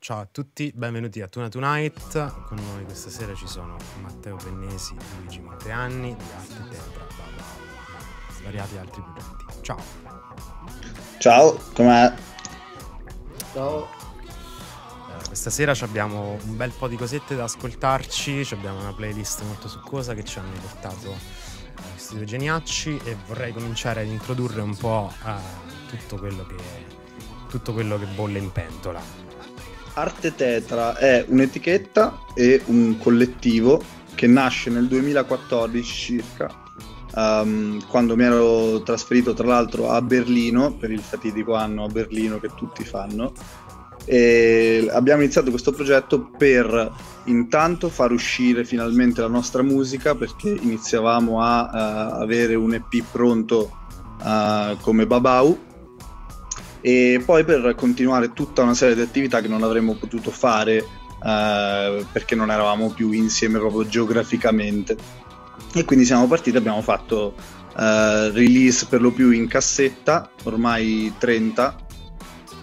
Ciao a tutti, benvenuti a Tuna Tonite. Con noi questa sera ci sono Matteo Pennesi, Luigi Monteanni di Arte Tetra, Babau, svariati altri progetti. Ciao. Ciao, com'è? Ciao. Questa sera abbiamo un bel po' di cosette da ascoltarci, abbiamo una playlist molto succosa che ci hanno portato questi due geniacci e vorrei cominciare ad introdurre un po' a tutto quello che bolle in pentola. Arte Tetra è un'etichetta e un collettivo che nasce nel 2014 circa, quando mi ero trasferito tra l'altro a Berlino per il fatidico anno a Berlino che tutti fanno, e abbiamo iniziato questo progetto per intanto far uscire finalmente la nostra musica, perché iniziavamo a avere un EP pronto come Babau, e poi per continuare tutta una serie di attività che non avremmo potuto fare perché non eravamo più insieme proprio geograficamente, e quindi siamo partiti, abbiamo fatto release per lo più in cassetta, ormai 30,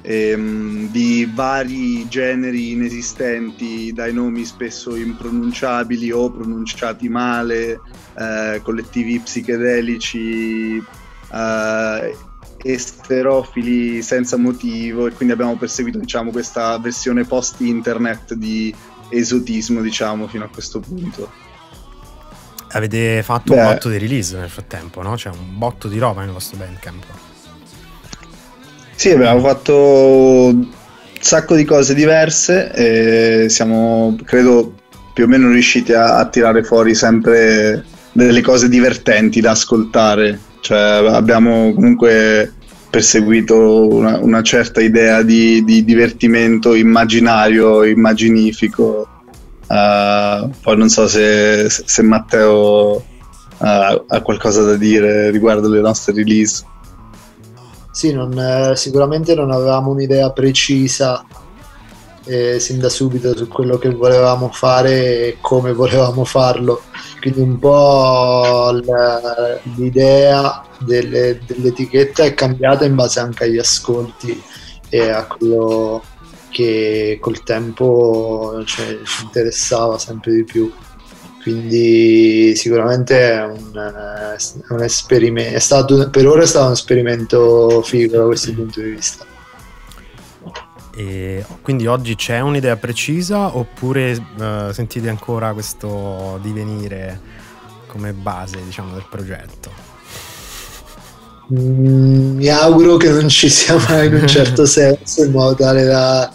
di vari generi inesistenti, dai nomi spesso impronunciabili o pronunciati male, collettivi psichedelici, esterofili senza motivo, e quindi abbiamo perseguito, diciamo, questa versione post internet di esotismo, diciamo, fino a questo punto. Avete fatto un botto di release nel frattempo, no? C'è un botto di roba nel vostro Bandcamp. Sì, abbiamo fatto un sacco di cose diverse e siamo, credo, più o meno riusciti a tirare fuori sempre delle cose divertenti da ascoltare. Cioè, abbiamo comunque perseguito una certa idea di divertimento immaginario, immaginifico. Poi non so se Matteo ha qualcosa da dire riguardo le nostre release. Sì, sicuramente non avevamo un'idea precisa sin da subito su quello che volevamo fare e come volevamo farlo, quindi un po' l'idea dell'etichetta è cambiata in base anche agli ascolti e a quello che col tempo ci interessava sempre di più, quindi sicuramente è un esperimento, per ora è stato un esperimento figo da questo punto di vista. E quindi oggi c'è un'idea precisa oppure sentite ancora questo divenire come base, diciamo, del progetto? Mi auguro che non ci sia mai, in un certo senso, in modo tale da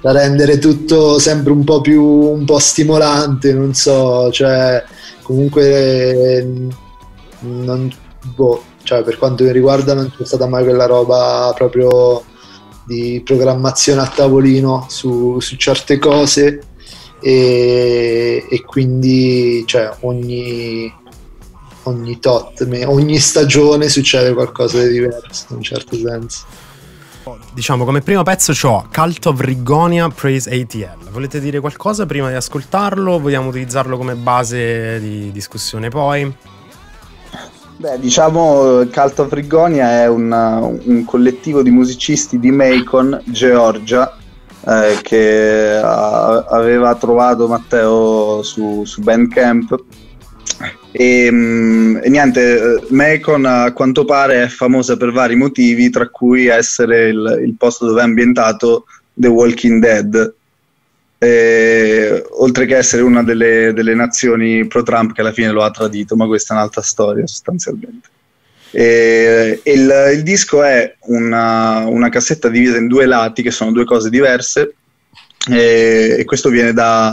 rendere tutto sempre un po' stimolante, non so, cioè comunque cioè, per quanto mi riguarda non c'è stata mai quella roba proprio di programmazione a tavolino su certe cose, e quindi, cioè, ogni stagione succede qualcosa di diverso in un certo senso. Diciamo, come primo pezzo c'ho Calta Vrigonia Praise ATL. Volete dire qualcosa prima di ascoltarlo? Vogliamo utilizzarlo come base di discussione poi? Beh, diciamo, Calta Vrigonia è un collettivo di musicisti di Macon, Georgia, che aveva trovato Matteo su Bandcamp, e niente, Macon a quanto pare è famosa per vari motivi, tra cui essere il posto dove è ambientato The Walking Dead, oltre che essere una delle nazioni pro-Trump che alla fine lo ha tradito, ma questa è un'altra storia sostanzialmente. Il disco è una cassetta divisa in due lati che sono due cose diverse, e questo viene da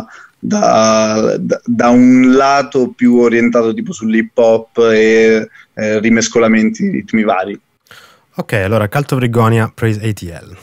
un lato più orientato tipo sull'hip hop e rimescolamenti di ritmi vari. Ok, allora Calta Vrigonia, Praise ATL.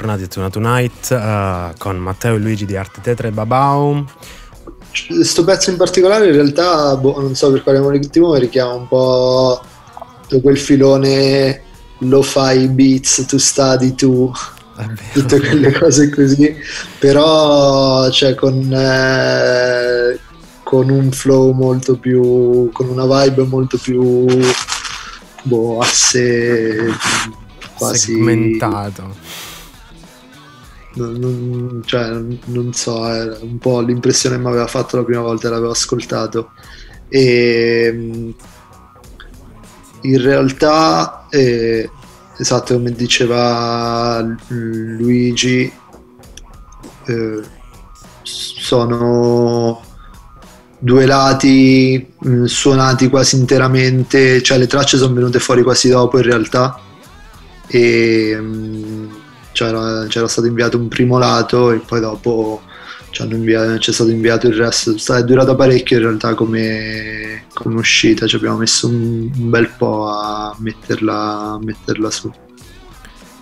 Bentornati a Tuna Tonite con Matteo e Luigi di Arte Tetra e Babau. Questo pezzo in particolare in realtà, non so per quale motivo, mi richiama un po' quel filone lo-fi beats to study to, tutte quelle cose così, però cioè, con un flow molto più, con una vibe molto più asse, quasi segmentato. Non so, era un po' l'impressione che mi aveva fatto la prima volta che l'avevo ascoltato. E in realtà, esatto, come diceva Luigi, sono due lati suonati quasi interamente, cioè le tracce sono venute fuori quasi dopo in realtà, e c'era stato inviato un primo lato e poi dopo c'è stato inviato il resto. È durata parecchio in realtà come uscita, ci abbiamo messo un bel po' a metterla su.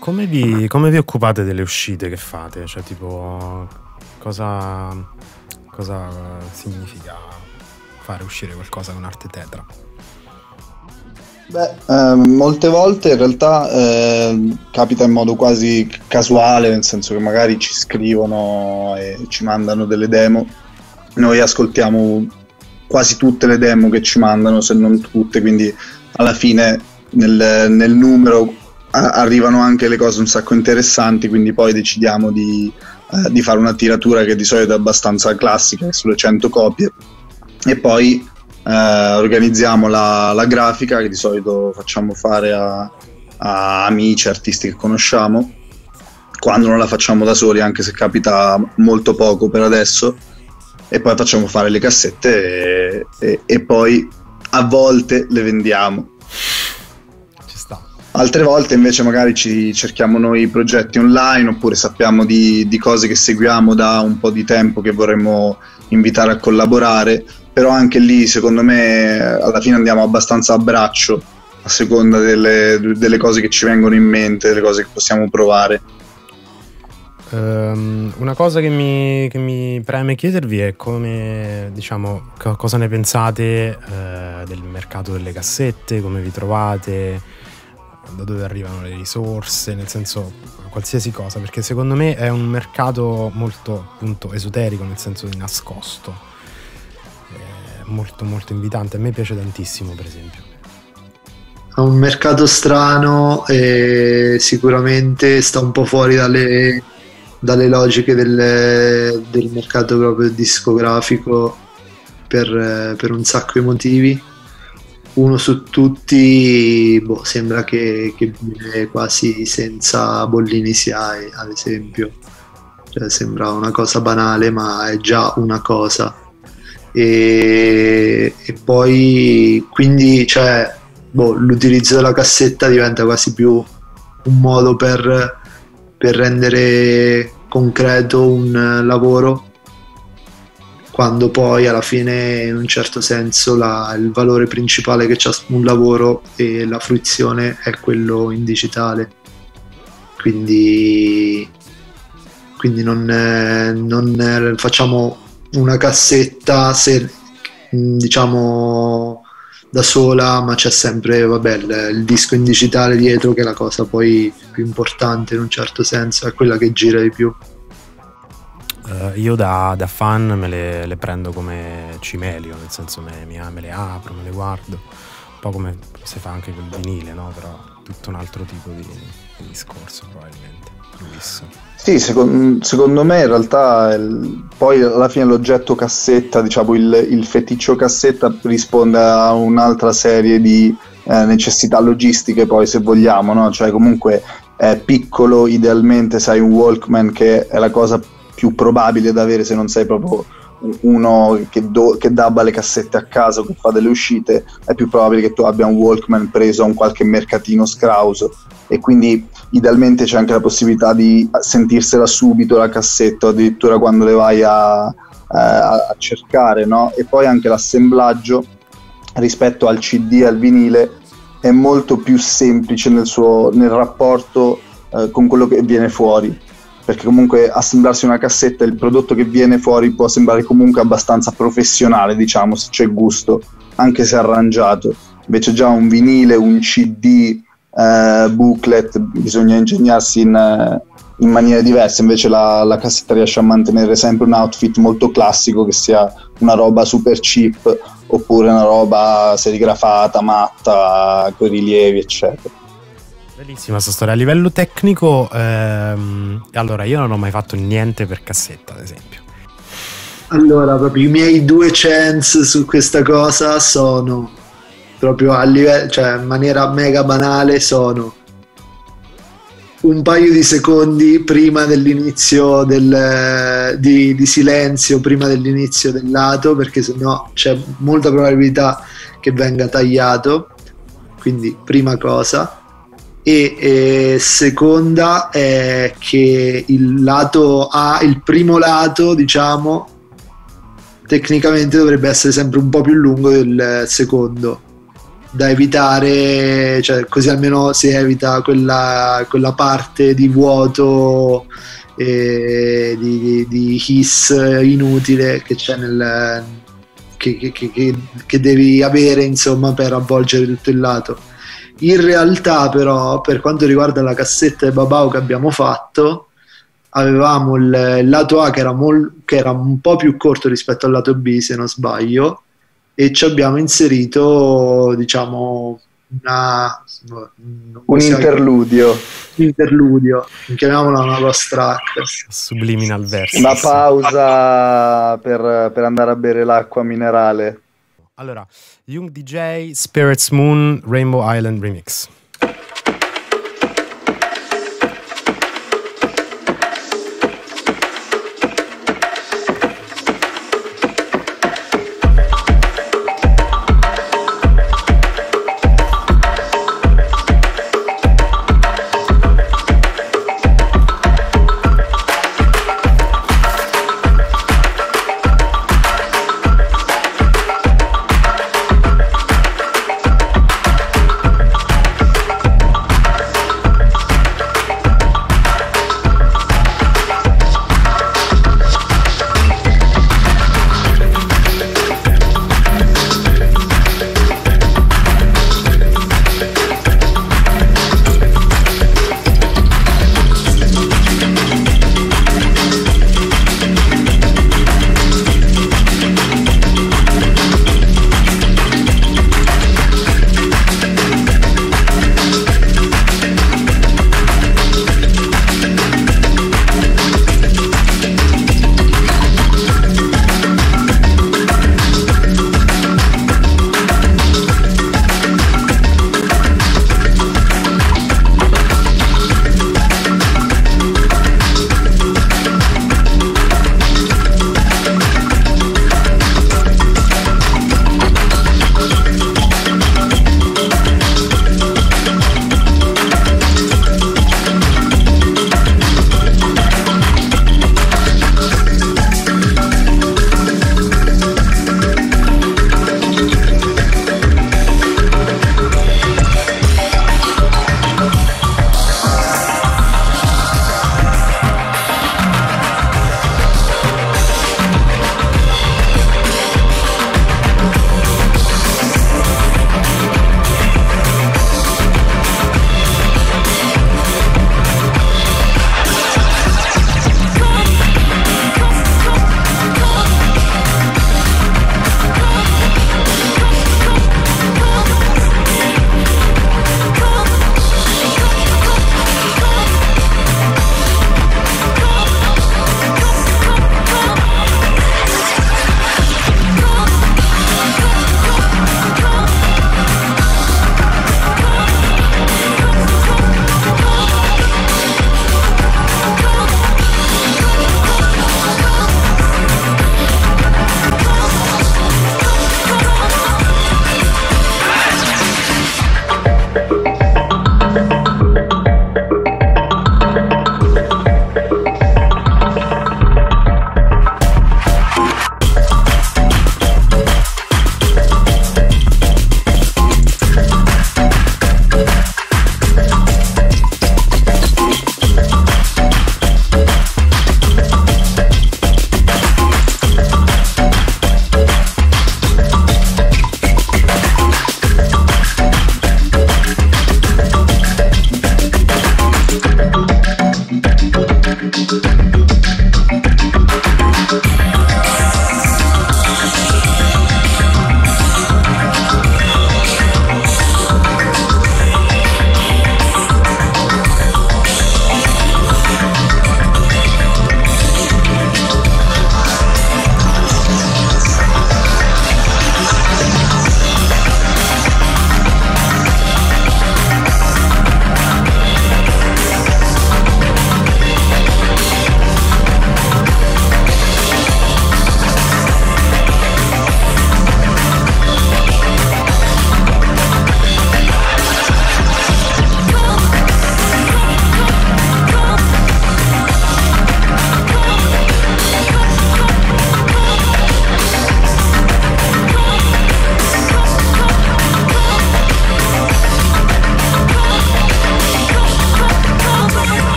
Come vi occupate delle uscite che fate? Cioè tipo cosa significa fare uscire qualcosa con Arte Tetra? Beh, molte volte in realtà capita in modo quasi casuale, nel senso che magari ci scrivono e ci mandano delle demo. Noi ascoltiamo quasi tutte le demo che ci mandano, se non tutte, quindi alla fine nel numero arrivano anche le cose un sacco interessanti, quindi poi decidiamo di fare una tiratura che di solito è abbastanza classica, sulle 100 copie, e poi organizziamo la grafica, che di solito facciamo fare a amici, artisti che conosciamo, quando non la facciamo da soli, anche se capita molto poco per adesso, e poi facciamo fare le cassette e poi a volte le vendiamo. Altre volte invece magari ci cerchiamo noi progetti online, oppure sappiamo di cose che seguiamo da un po' di tempo che vorremmo invitare a collaborare, però anche lì secondo me alla fine andiamo abbastanza a braccio, a seconda delle cose che ci vengono in mente, delle cose che possiamo provare. Una cosa che mi preme chiedervi è come, diciamo, cosa ne pensate del mercato delle cassette, come vi trovate, da dove arrivano le risorse, nel senso qualsiasi cosa, perché secondo me è un mercato molto, appunto, esoterico, nel senso di nascosto, molto molto invitante. A me piace tantissimo, per esempio. È un mercato strano e sicuramente sta un po' fuori dalle logiche del mercato proprio discografico per un sacco di motivi. Uno su tutti, sembra che vive quasi senza bollini SIAE, ad esempio, cioè, sembra una cosa banale ma è già una cosa, e poi quindi cioè, l'utilizzo della cassetta diventa quasi più un modo per rendere concreto un lavoro, quando poi alla fine in un certo senso il valore principale che c'ha un lavoro e la fruizione è quello in digitale, quindi non facciamo una cassetta se, diciamo, da sola, ma c'è sempre il disco in digitale dietro, che è la cosa poi più importante in un certo senso, è quella che gira di più. Io da fan me le prendo come cimelio, nel senso me le apro, me le guardo, un po' come si fa anche col vinile, no? Però tutto un altro tipo di discorso, probabilmente. Sì, secondo me in realtà poi alla fine l'oggetto cassetta, diciamo il feticcio cassetta, risponde a un'altra serie di necessità logistiche, poi, se vogliamo, no? Cioè comunque è piccolo, idealmente sai un Walkman, che è la cosa più probabile da avere, se non sei proprio uno che dabba le cassette a caso, che fa delle uscite, è più probabile che tu abbia un Walkman preso a un qualche mercatino scrauso, e quindi idealmente c'è anche la possibilità di sentirsela subito la cassetta, addirittura quando le vai a cercare, no? E poi anche l'assemblaggio rispetto al CD e al vinile è molto più semplice nel rapporto con quello che viene fuori, perché comunque assemblarsi una cassetta, il prodotto che viene fuori può sembrare comunque abbastanza professionale, diciamo, se c'è gusto, anche se arrangiato. Invece già un vinile, un CD, booklet, bisogna ingegnarsi in maniere diverse. Invece la cassetta riesce a mantenere sempre un outfit molto classico, che sia una roba super cheap oppure una roba serigrafata, matta, con rilievi eccetera. Bellissima sta storia. A livello tecnico, allora, io non ho mai fatto niente per cassetta, ad esempio. Allora, proprio i miei due chance su questa cosa sono proprio a livello, cioè in maniera mega banale, sono un paio di secondi prima dell'inizio di silenzio, prima dell'inizio del lato, perché sennò c'è molta probabilità che venga tagliato, quindi prima cosa. E seconda è che il lato A, il primo lato, diciamo, tecnicamente dovrebbe essere sempre un po' più lungo del secondo, da evitare, cioè così almeno si evita quella parte di vuoto, di hiss inutile che c'è nel che devi avere, insomma, per avvolgere tutto il lato. In realtà però, per quanto riguarda la cassetta di Babau che abbiamo fatto, avevamo il lato A che era un po' più corto rispetto al lato B, se non sbaglio, e ci abbiamo inserito, diciamo, un interludio, chiamiamola una ghost track, subliminal verse, una pausa per andare a bere l'acqua minerale. Allora, Young DJ, Spirit's Moon, Rainbow Island Remix.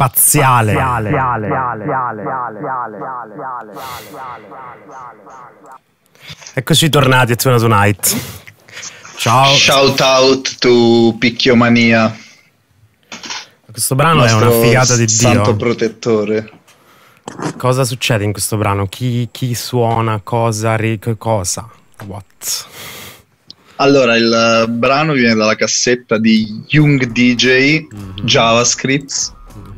spaziale. Eccoci tornati a Tuna Tonite. Ciao. Shout out to Picchiomania. Questo brano è una figata di Dio. Santo protettore. Cosa succede in questo brano? Chi suona? Cosa? What? Allora, il brano viene dalla cassetta di Young DJ, JavaScript.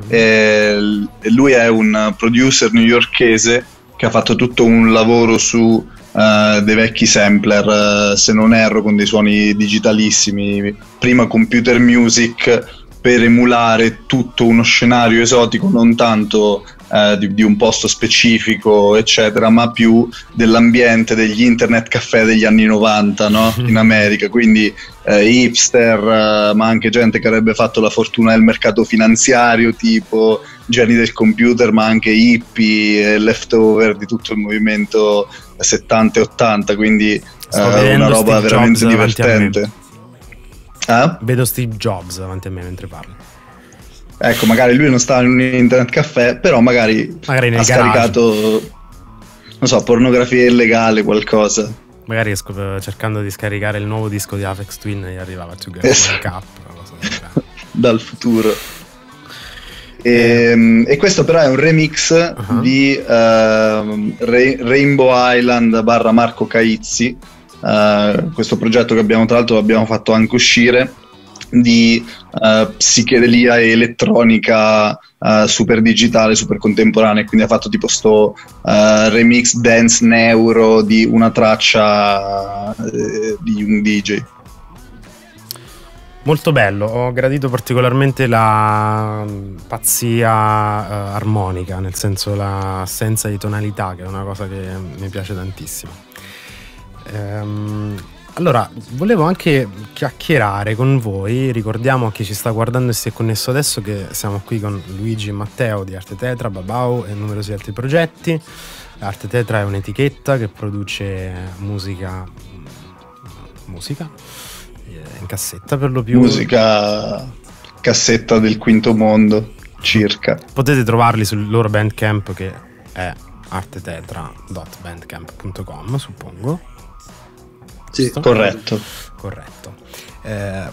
Lui è un producer newyorkese che ha fatto tutto un lavoro su dei vecchi sampler, se non erro, con dei suoni digitalissimi. Prima computer music, per emulare tutto uno scenario esotico, non tanto di un posto specifico eccetera, ma più dell'ambiente degli internet caffè degli anni 90, no? In America, quindi hipster, ma anche gente che avrebbe fatto la fortuna del mercato finanziario, tipo geni del computer, ma anche hippie, leftover di tutto il movimento 70 e 80, quindi una roba veramente divertente. Vedo Steve Jobs davanti a me mentre parlo. Ecco, magari lui non sta in un internet caffè, però magari ha scaricato, non so, pornografia illegale, qualcosa. Magari cercando di scaricare il nuovo disco di Aphex Twin e gli arrivava To Get Cup, so, dal futuro. E questo però è un remix di Rainbow Island / Marco Caizzi. Questo progetto che abbiamo, tra l'altro, abbiamo fatto anche uscire, di psichedelia e elettronica super digitale, super contemporanea, quindi ha fatto tipo sto remix dance neuro di una traccia di un DJ. Molto bello, ho gradito particolarmente la pazzia armonica, nel senso l'assenza di tonalità, che è una cosa che mi piace tantissimo. Allora, volevo anche chiacchierare con voi. Ricordiamo a chi ci sta guardando e si è connesso adesso che siamo qui con Luigi e Matteo di Arte Tetra, Babau e numerosi altri progetti. Arte Tetra è un'etichetta che produce musica in cassetta, per lo più musica cassetta del quinto mondo circa. Potete trovarli sul loro Bandcamp, che è artetetra.bandcamp.com, suppongo. Sì, corretto.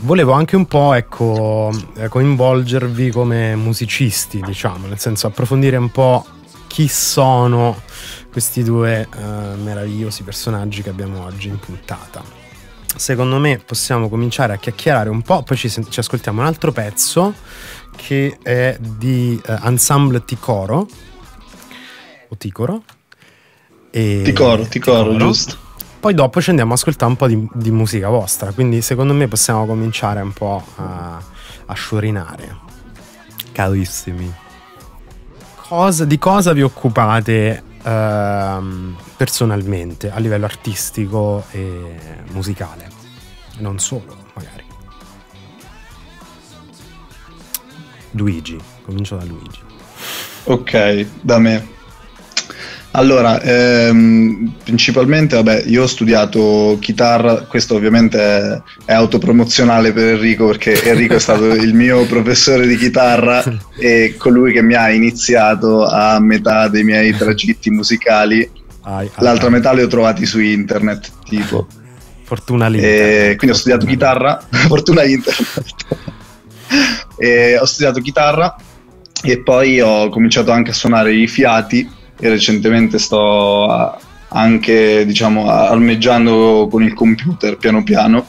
Volevo anche un po', ecco, coinvolgervi come musicisti, diciamo, nel senso approfondire un po' chi sono questi due meravigliosi personaggi che abbiamo oggi in puntata. Secondo me possiamo cominciare a chiacchierare un po', poi ci ascoltiamo un altro pezzo che è di Ensemble Tikoro o Tikoro e Tikoro, giusto. Poi dopo ci andiamo a ascoltare un po' di musica vostra, quindi secondo me possiamo cominciare un po' a sciorinare. Carissimi, di cosa vi occupate personalmente, a livello artistico e musicale? Non solo, magari. Luigi, comincio da Luigi. Ok, da me. Allora, principalmente, vabbè, io ho studiato chitarra. Questo ovviamente è autopromozionale per Enrico, perché Enrico è stato il mio professore di chitarra e colui che mi ha iniziato a metà dei miei tragitti musicali. L'altra metà li ho trovati su internet, tipo. Fortuna l'internet. Quindi ho studiato chitarra. Fortuna internet. Ho studiato chitarra e poi ho cominciato anche a suonare i fiati. E recentemente sto anche, diciamo, armeggiando con il computer piano piano,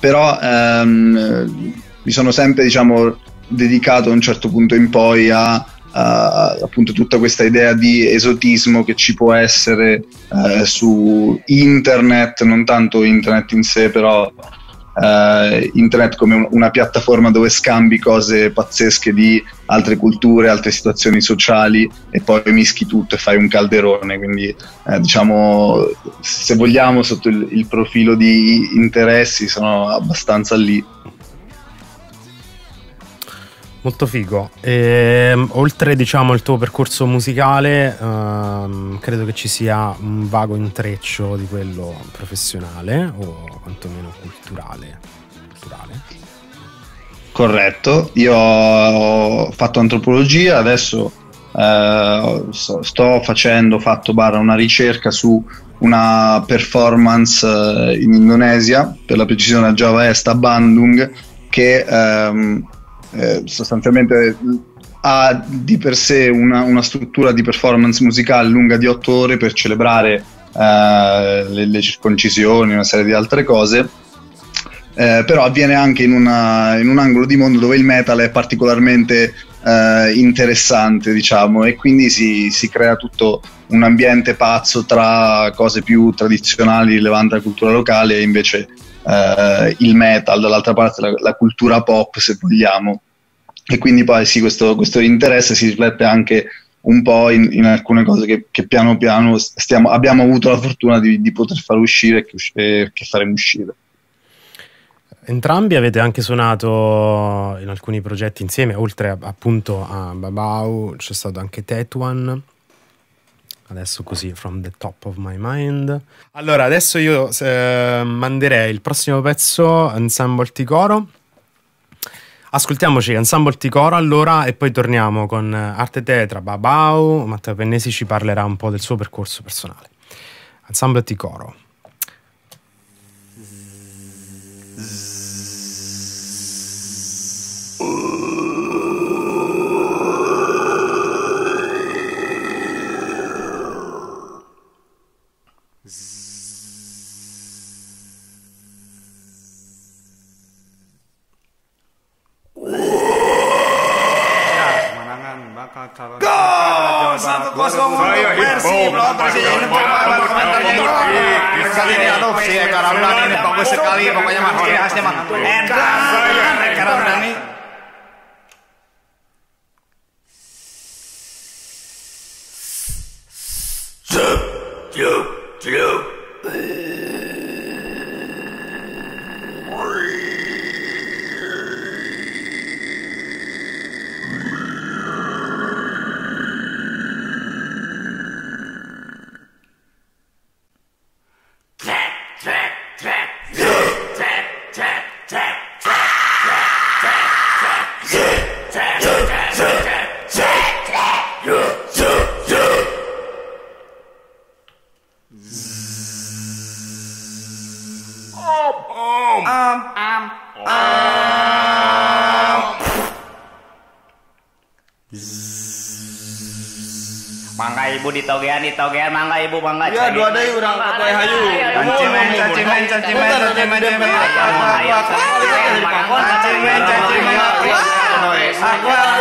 però mi sono sempre, diciamo, dedicato a un certo punto in poi a appunto tutta questa idea di esotismo che ci può essere su internet, non tanto internet in sé, però internet come una piattaforma dove scambi cose pazzesche di altre culture, altre situazioni sociali e poi mischi tutto e fai un calderone. Quindi diciamo, se vogliamo, sotto il profilo di interessi sono abbastanza lì. Molto figo. E oltre, diciamo, il tuo percorso musicale, credo che ci sia un vago intreccio di quello professionale o quantomeno culturale. Corretto, io ho fatto antropologia, adesso ho fatto una ricerca su una performance in Indonesia, per la precisione a Java Est, a Bandung, che sostanzialmente ha di per sé una struttura di performance musicale lunga di 8 ore per celebrare le circoncisioni e una serie di altre cose, però avviene anche in un angolo di mondo dove il metal è particolarmente interessante, diciamo, e quindi si crea tutto un ambiente pazzo tra cose più tradizionali rilevante alla cultura locale e invece il metal, dall'altra parte la cultura pop, se vogliamo. E quindi poi sì, questo interesse si riflette anche un po' in alcune cose che piano piano abbiamo avuto la fortuna di poter far uscire e che faremo uscire. Entrambi avete anche suonato in alcuni progetti insieme, oltre appunto a Babau c'è stato anche Tetuan. Adesso così, from the top of my mind. Allora, adesso io manderei il prossimo pezzo, Ensemble Tikoro. Ascoltiamoci Ensemble Tikoro allora, e poi torniamo con Arte Tetra, Babau. Matteo Pennesi ci parlerà un po' del suo percorso personale. Ensemble Tikoro. Ditogean mangga ibu mangga. Ya dua deui urang teh hayu. Cacimen. Cacimen. Aku.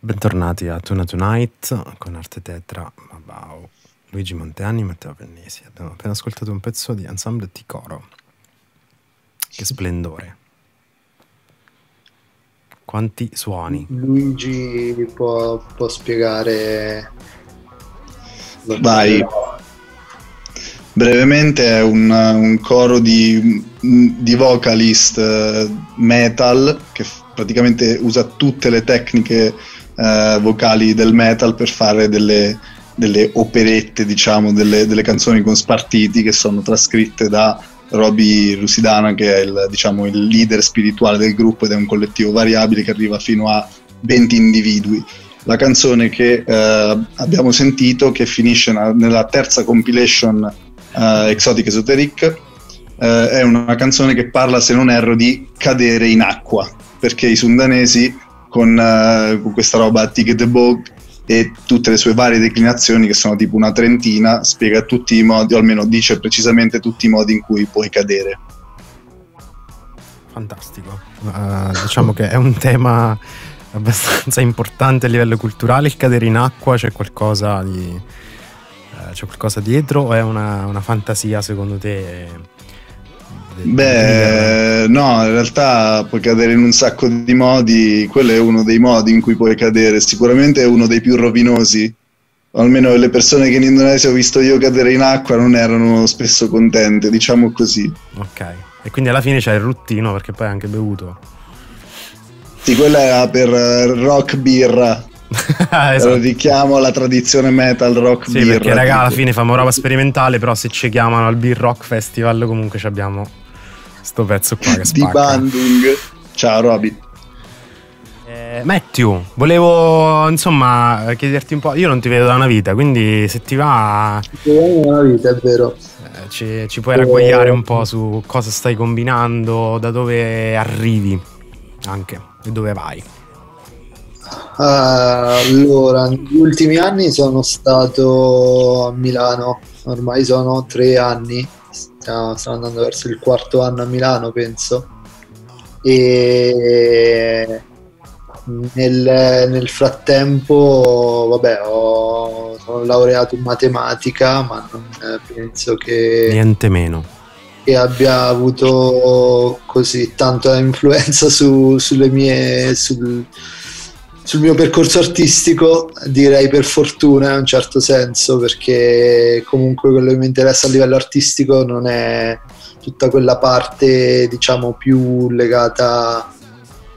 Bentornati a Tuna Tonite con Arte Tetra, Babau, Luigi Monteanni e Matteo Pennesi. Abbiamo appena ascoltato un pezzo di Ensemble Tikoro. Che splendore! Quanti suoni! Luigi può spiegare. Vai. Brevemente è un coro di vocalist metal che praticamente usa tutte le tecniche vocali del metal per fare delle delle operette, diciamo, delle canzoni con spartiti che sono trascritte da Robby Rusidana, che è il leader spirituale del gruppo, ed è un collettivo variabile che arriva fino a 20 individui. La canzone che abbiamo sentito, che finisce nella terza compilation Exotic Esoteric, è una canzone che parla, se non erro, di cadere in acqua, perché i sundanesi con questa roba Tig the Bog e tutte le sue varie declinazioni, che sono tipo una trentina, spiega tutti i modi, o almeno dice precisamente tutti i modi in cui puoi cadere. Fantastico. Diciamo che è un tema abbastanza importante a livello culturale, il cadere in acqua. C'è qualcosa dietro, o è una fantasia, secondo te? Beh, no, in realtà puoi cadere in un sacco di modi. Quello è uno dei modi in cui puoi cadere, sicuramente è uno dei più rovinosi. Almeno le persone che in Indonesia ho visto io cadere in acqua non erano spesso contente, diciamo così. Ok, e quindi alla fine c'è il ruttino, perché poi hai anche bevuto. Sì, quella era per rock birra. Esatto. Richiamo alla tradizione metal rock, sì, birra. Perché raga, alla fine famo roba sperimentale, però se ci chiamano al Beer Rock Festival comunque ci abbiamo sto pezzo qua che spacca. Di Bandung. Ciao Robby. Matteo, volevo insomma chiederti un po', io non ti vedo da una vita, quindi se ti va una vita, è vero, ci puoi ragguagliare un po' su cosa stai combinando, da dove arrivi anche e dove vai. Allora, negli ultimi anni sono stato a Milano, ormai sono 3 anni, sto andando verso il 4º anno a Milano, penso, e nel frattempo, vabbè, sono laureato in matematica, ma non penso che niente meno che abbia avuto così tanta influenza sul mio percorso artistico, direi per fortuna in un certo senso, perché comunque quello che mi interessa a livello artistico non è tutta quella parte, diciamo, più legata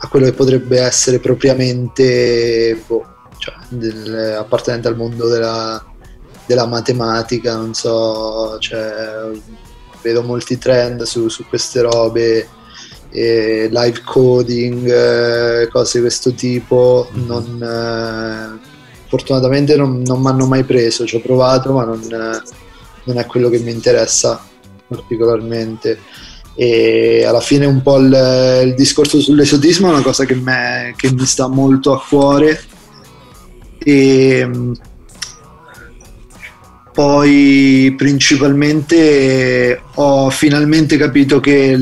a quello che potrebbe essere propriamente appartenente al mondo della matematica, non so, vedo molti trend su queste robe, live coding, cose di questo tipo. Fortunatamente non mi hanno mai preso, ci ho provato, ma non è quello che mi interessa particolarmente. E alla fine un po' il discorso sull'esotismo è una cosa che mi sta molto a cuore, e poi principalmente ho finalmente capito che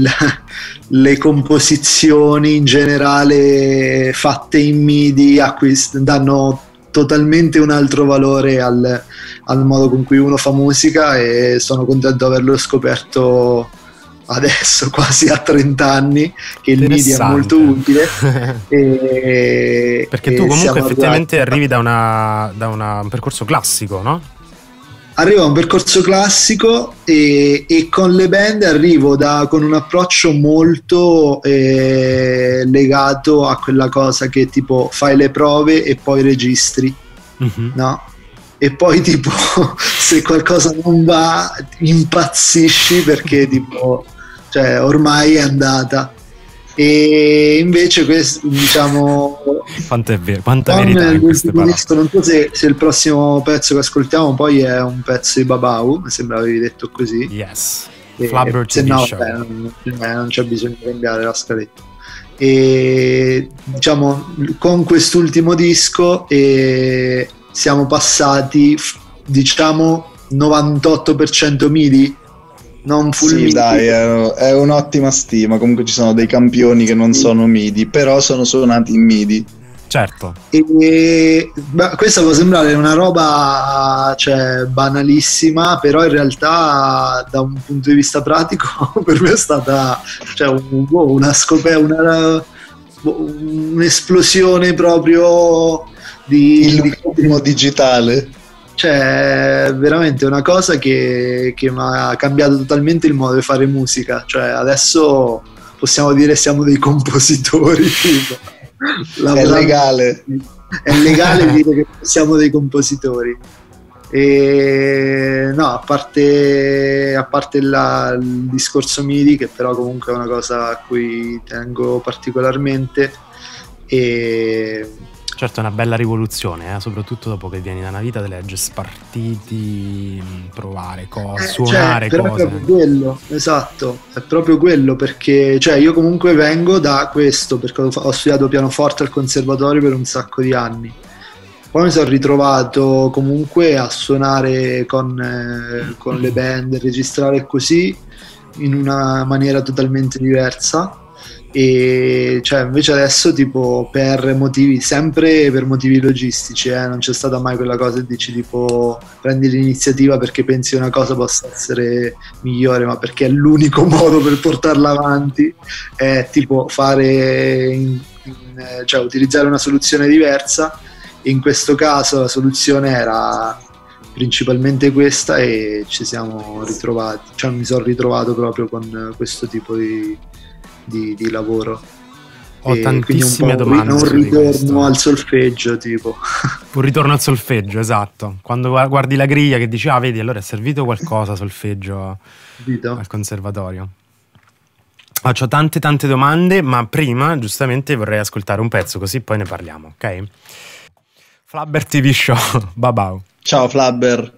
le composizioni in generale fatte in MIDI danno totalmente un altro valore al modo con cui uno fa musica, e sono contento di averlo scoperto adesso, quasi a 30 anni, che il MIDI è molto utile. Perché tu comunque effettivamente arrivi da un percorso classico, no? Arrivo a un percorso classico e con le band arrivo con un approccio molto legato a quella cosa che tipo fai le prove e poi registri, no? E poi tipo se qualcosa non va impazzisci, perché tipo ormai è andata. E invece questo, diciamo, quanto è vero, quanta verità in queste parole. Non so se il prossimo pezzo che ascoltiamo poi è un pezzo di Babau, mi sembra avevi detto così. Yes. Se no, beh, non c'è bisogno di cambiare la scaletta. E diciamo, con quest'ultimo disco siamo passati, diciamo, 98% MIDI. Non full, sì, MIDI. Dai, è un'ottima stima. Comunque ci sono dei campioni che non sono MIDI, però sono suonati in MIDI. Certo. Beh, questa può sembrare una roba banalissima, però in realtà da un punto di vista pratico per me è stata una scoperta, un'esplosione proprio di illuminismo digitale. Veramente una cosa che mi ha cambiato totalmente il modo di fare musica. Adesso possiamo dire siamo dei compositori. È legale dire che siamo dei compositori. E no, a parte il discorso MIDI, che però comunque è una cosa a cui tengo particolarmente. E certo, è una bella rivoluzione, soprattutto dopo che vieni da una vita delle spartiti, provare cose, suonare cose. È proprio quello, esatto, è proprio quello, perché cioè io comunque vengo da questo, perché ho studiato pianoforte al conservatorio per un sacco di anni. Poi mi sono ritrovato comunque a suonare con le band, registrare così in una maniera totalmente diversa. E cioè invece adesso, tipo, per motivi logistici, non c'è stata mai quella cosa che dici tipo prendi l'iniziativa perché pensi una cosa possa essere migliore, ma perché è l'unico modo per portarla avanti è tipo cioè utilizzare una soluzione diversa. In questo caso la soluzione era principalmente questa e ci siamo ritrovati, cioè mi sono ritrovato proprio con questo tipo di lavoro. Ho tantissime domande. Un ritorno al solfeggio, tipo. Un ritorno al solfeggio, esatto. Quando guardi la griglia che dici, ah vedi, allora è servito qualcosa solfeggio al conservatorio. Ho tante domande, ma prima giustamente vorrei ascoltare un pezzo, così poi ne parliamo, ok? Flubber TV Show, Babau. Ciao Flubber.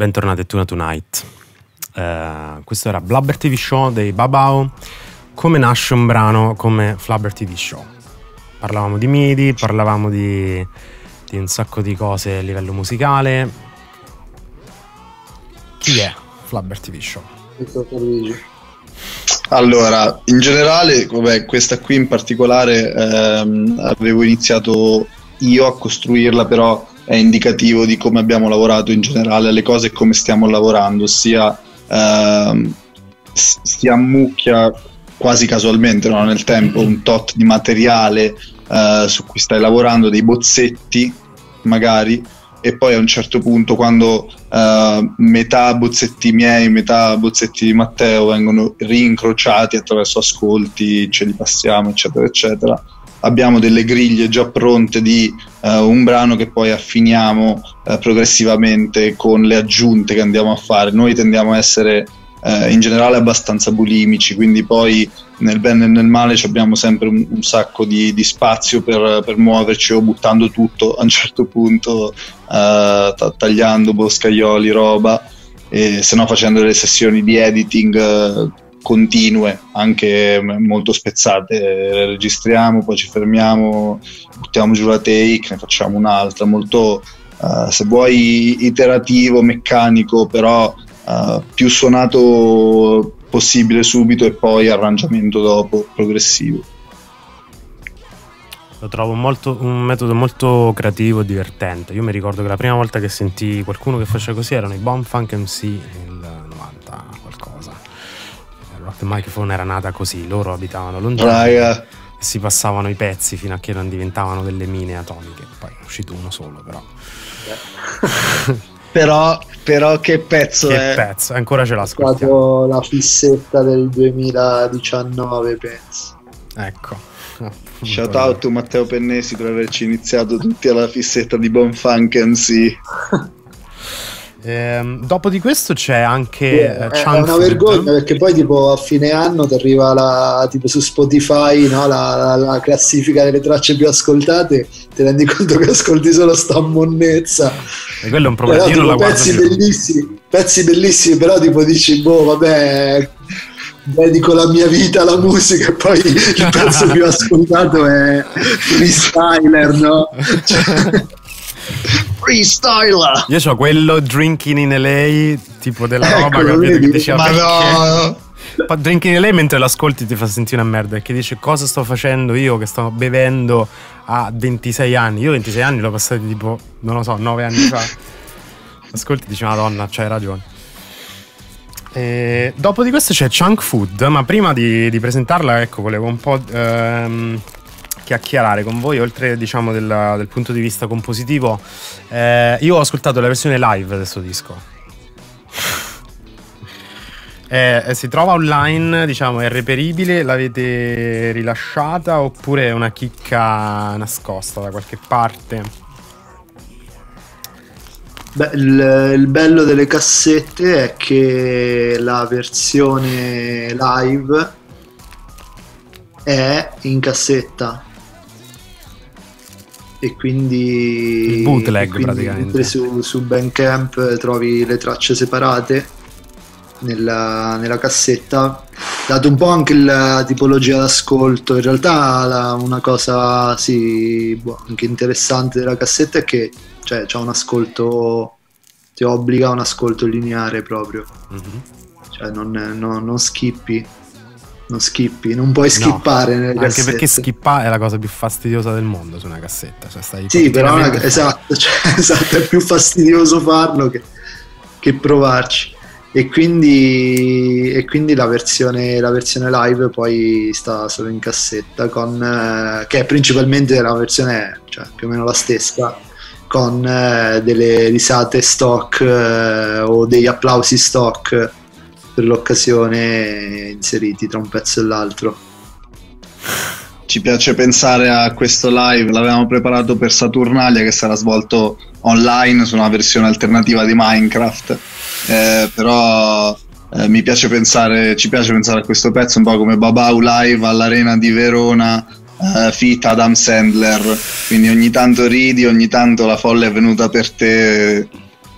bentornati a Tuna Tonite. Questo era Blubber TV Show dei Babau. Come nasce un brano come Blubber TV Show? Parlavamo di MIDI, parlavamo di un sacco di cose a livello musicale. Chi è Blubber TV Show? Allora, in generale, vabbè, questa qui in particolare avevo iniziato io a costruirla, però è indicativo di come abbiamo lavorato in generale alle cose e come stiamo lavorando, ossia si ammucchia quasi casualmente, no? Nel tempo, un tot di materiale su cui stai lavorando, dei bozzetti magari, e poi a un certo punto, quando metà bozzetti miei, metà bozzetti di Matteo vengono rincrociati attraverso ascolti, ce li passiamo, eccetera eccetera, abbiamo delle griglie già pronte di un brano che poi affiniamo progressivamente con le aggiunte che andiamo a fare. Noi tendiamo a essere in generale abbastanza bulimici, quindi poi nel bene e nel male abbiamo sempre un sacco di spazio per muoverci, o buttando tutto a un certo punto, tagliando boscaioli, roba, e se no facendo delle sessioni di editing continue, anche molto spezzate. Registriamo, poi ci fermiamo, buttiamo giù la take, ne facciamo un'altra, molto se vuoi iterativo, meccanico, però più suonato possibile subito e poi arrangiamento dopo, progressivo. Lo trovo un metodo molto creativo e divertente. Io mi ricordo che la prima volta che sentii qualcuno che faceva così erano i Bomb Funk MC nel 90 qualcosa. Rock Microphone era nata così, loro abitavano lontano e si passavano i pezzi fino a che non diventavano delle mine atomiche. Poi è uscito uno solo, però però che pezzo è? Che pezzo, ancora ce l'ho ascoltato, la fissetta del 2019, penso. Ecco, shout out to Matteo Pennesi per averci iniziato tutti alla fissetta di Bon Funk MC. Dopo di questo c'è anche è una vergogna, perché poi tipo a fine anno ti arriva tipo su Spotify, no? la classifica delle tracce più ascoltate, ti rendi conto che ascolti solo sta monnezza, e quello è un problema. Però, io non la pezzi guardo più. Pezzi bellissimi, però tipo dici boh, vabbè, dedico la mia vita alla musica, e poi il pezzo più ascoltato è Freestyler, no? Cioè, Freestyler. Io c'ho quello Drinking in LA, tipo della roba, capito, che diceva ma no. Drinking in LA, mentre l'ascolti ti fa sentire una merda, perché dice cosa sto facendo io che sto bevendo a 26 anni. Io 26 anni l'ho passato tipo, non lo so, 9 anni fa. Ascolti e dici madonna, c'hai ragione. E dopo di questo c'è Chunk Food, ma prima di presentarla, ecco, volevo un po' chiacchierare con voi, oltre diciamo del punto di vista compositivo. Io ho ascoltato la versione live di questo disco, si trova online, diciamo è reperibile, l'avete rilasciata oppure è una chicca nascosta da qualche parte? Beh, il bello delle cassette è che la versione live è in cassetta, e quindi il bootleg, quindi praticamente su Bandcamp trovi le tracce separate nella cassetta, dato un po' anche la tipologia d'ascolto. In realtà una cosa anche interessante della cassetta è che c'è un ascolto, ti obbliga a un ascolto lineare proprio, cioè non skippi. Non puoi skippare nelle cassette. Anche perché skippare è la cosa più fastidiosa del mondo su una cassetta. Cioè stai continuamente... esatto, è più fastidioso farlo che provarci. E quindi la versione live poi sta solo in cassetta, che è principalmente la versione, cioè più o meno la stessa, con delle risate stock o degli applausi stock per l'occasione inseriti tra un pezzo e l'altro. Ci piace pensare a questo live, l'avevamo preparato per Saturnalia, che sarà svolto online su una versione alternativa di Minecraft, però ci piace pensare a questo pezzo un po' come Babau live all'Arena di Verona, feat Adam Sandler, quindi ogni tanto ridi, ogni tanto la folla è venuta per te,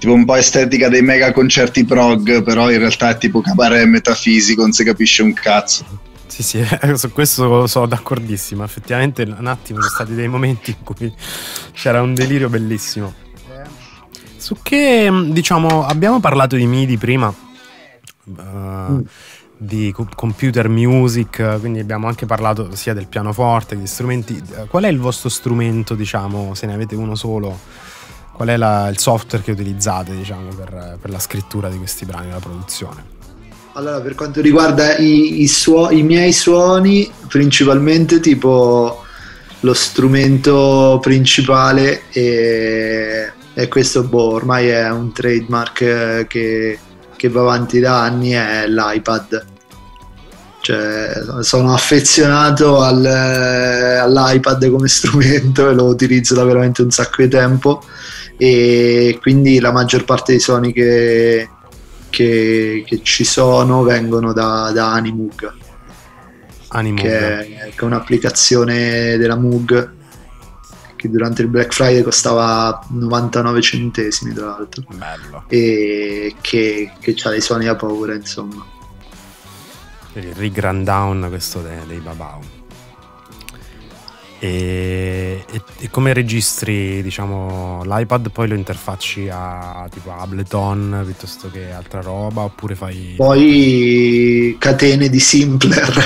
tipo un po' estetica dei mega concerti prog, però in realtà è tipo cabaret metafisico, non si capisce un cazzo. Sì, sì, su questo sono d'accordissimo. Effettivamente un attimo sono stati dei momenti in cui c'era un delirio bellissimo. Su che, diciamo, abbiamo parlato di MIDI prima, di computer music, quindi abbiamo anche parlato sia del pianoforte che degli strumenti. Qual è il vostro strumento, diciamo, se ne avete uno solo? Qual è il software che utilizzate, diciamo, per la scrittura di questi brani, la produzione? Allora, per quanto riguarda i miei suoni, principalmente tipo lo strumento principale e questo, boh, ormai è un trademark che va avanti da anni, è l'iPad. Cioè, sono affezionato all'iPad come strumento e lo utilizzo da veramente un sacco di tempo, e quindi la maggior parte dei suoni che ci sono vengono da Animug, che è un'applicazione della Moog che durante il Black Friday costava 99 centesimi tra l'altro. Bello. E che ha dei suoni da paura, insomma. Il re-grand down questo dei Babau. E come registri, diciamo, l'iPad poi lo interfacci a tipo Ableton piuttosto che altra roba, oppure fai... Poi catene di Simpler.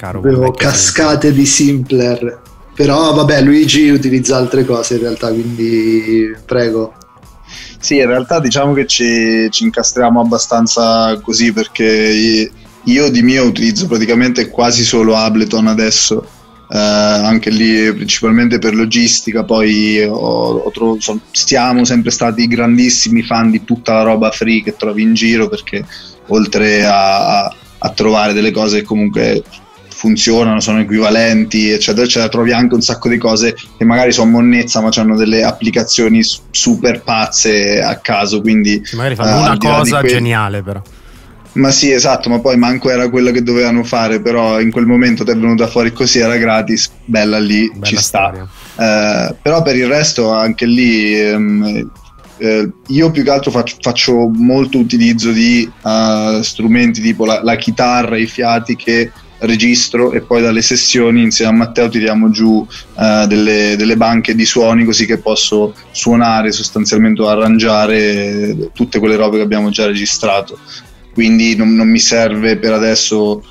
Avevo cascate di Simpler, però vabbè, Luigi utilizza altre cose in realtà, quindi prego. Sì, in realtà diciamo che ci incastriamo abbastanza così, perché io di mio utilizzo praticamente quasi solo Ableton adesso, anche lì principalmente per logistica. Poi siamo sempre stati grandissimi fan di tutta la roba free che trovi in giro, perché oltre a trovare delle cose che comunque funzionano, sono equivalenti eccetera eccetera, trovi anche un sacco di cose che magari sono monnezza ma hanno delle applicazioni super pazze a caso, quindi magari fanno una cosa geniale però. Ma sì, esatto, ma poi manco era quello che dovevano fare, però in quel momento ti è venuta fuori così, era gratis, bella lì, bella ci sta. Però per il resto anche lì io più che altro faccio molto utilizzo di strumenti tipo la chitarra, i fiati che registro, e poi dalle sessioni insieme a Matteo tiriamo giù delle banche di suoni, così che posso suonare sostanzialmente o arrangiare tutte quelle robe che abbiamo già registrato. Quindi non mi serve per adesso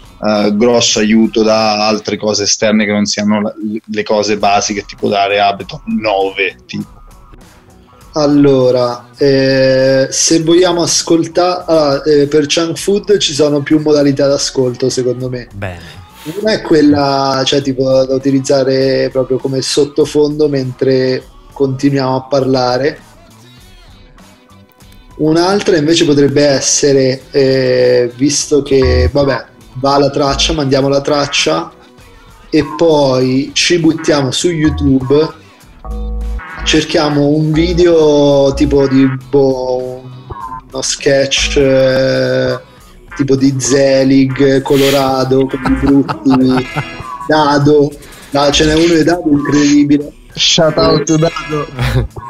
grosso aiuto da altre cose esterne che non siano le cose basiche, tipo dare Ableton 9 tipo. Allora, se vogliamo ascoltare, per Chunk Food ci sono più modalità d'ascolto secondo me. Bene. Non è quella, cioè tipo da utilizzare proprio come sottofondo mentre continuiamo a parlare. Un'altra invece potrebbe essere, visto che vabbè, va la traccia, mandiamo la traccia e poi ci buttiamo su YouTube, cerchiamo un video tipo di uno sketch tipo di Zelig, Colorado con i brutti, Dado, ce n'è uno di Dado incredibile, shout out to Dado,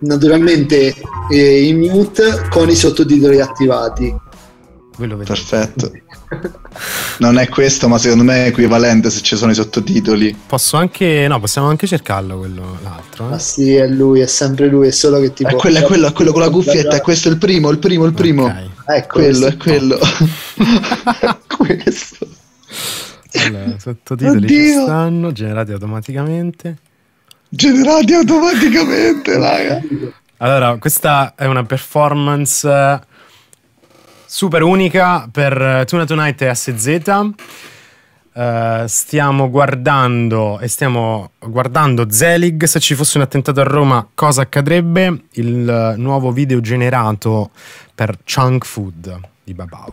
naturalmente in mute con i sottotitoli attivati. Perfetto. Non è questo, ma secondo me è equivalente se ci sono i sottotitoli. Possiamo anche cercarlo quello, l'altro. Ma sì, è lui, è sempre lui, è solo che tipo... È quello con la cuffietta, è questo il primo. Okay. È quello. Questo. Allora, sottotitoli ci stanno, generati automaticamente, raga. Allora, questa è una performance... super unica per Tuna Tonite e SZ. Stiamo guardando Zelig. Se ci fosse un attentato a Roma, cosa accadrebbe? Il nuovo video generato per Chunk Food di Babau.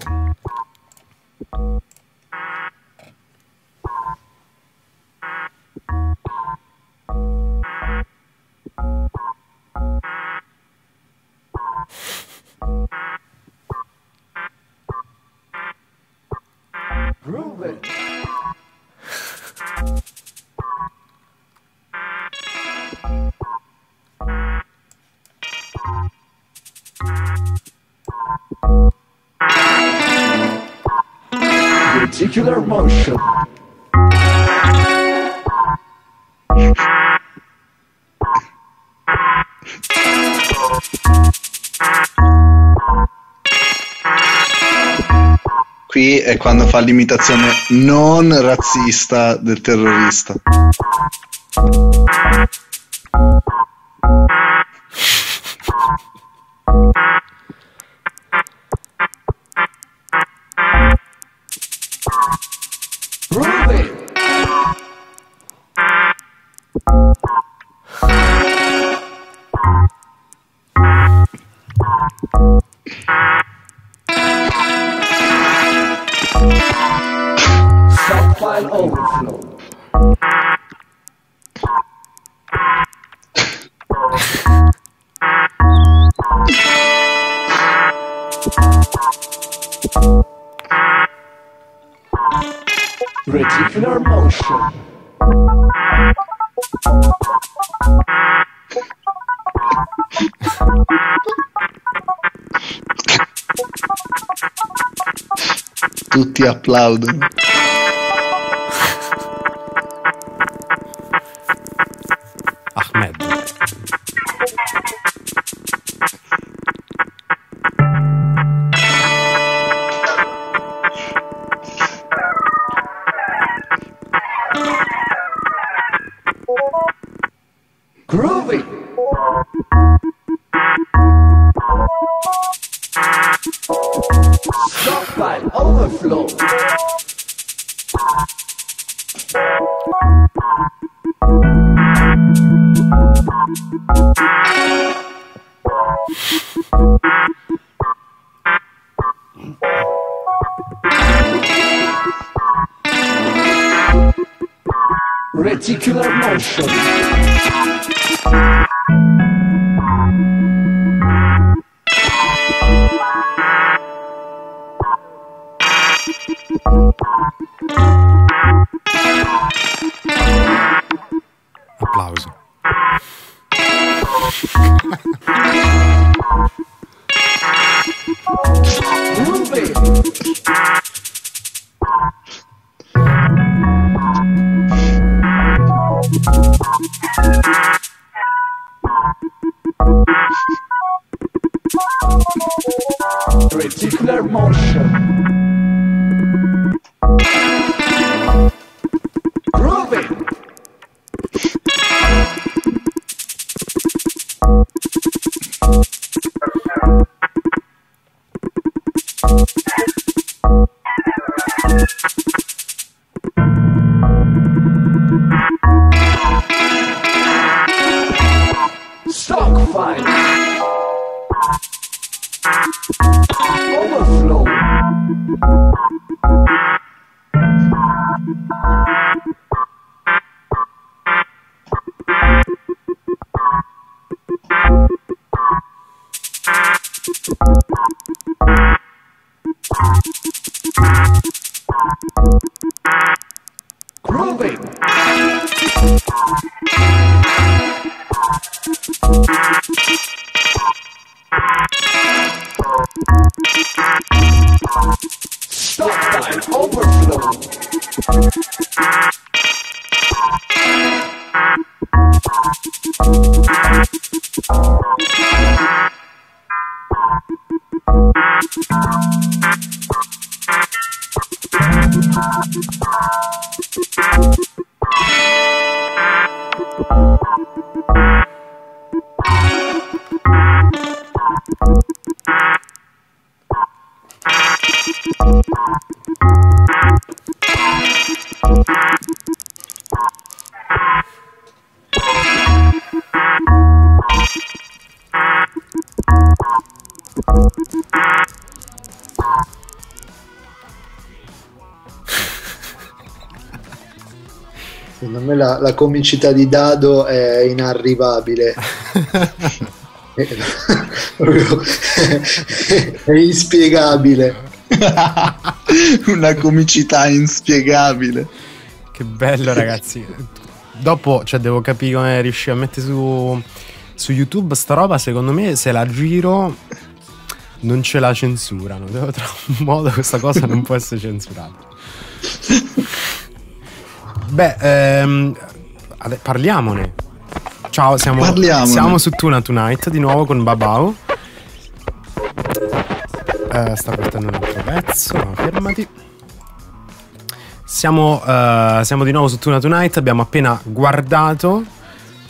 Ruben. particular motion. Qui è quando fa l'imitazione non razzista del terrorista. Tutti applaudono. Ahmed. Groovy. Stockpile overflow. Reticular motion. Applauso. Reticular motion. Secondo me la comicità di Dado è inarrivabile. È inspiegabile. Una comicità inspiegabile. Che bello, ragazzi. Dopo, cioè, devo capire come riuscire a mettere su YouTube sta roba. Secondo me, se la giro non ce la censurano. Devo trovare un modo, questa cosa non può essere censurata. Beh, parliamone. Ciao, siamo su Tuna Tonite di nuovo con Babau. Sta portando un altro pezzo, no, fermati. Siamo di nuovo su Tuna Tonite. Abbiamo appena guardato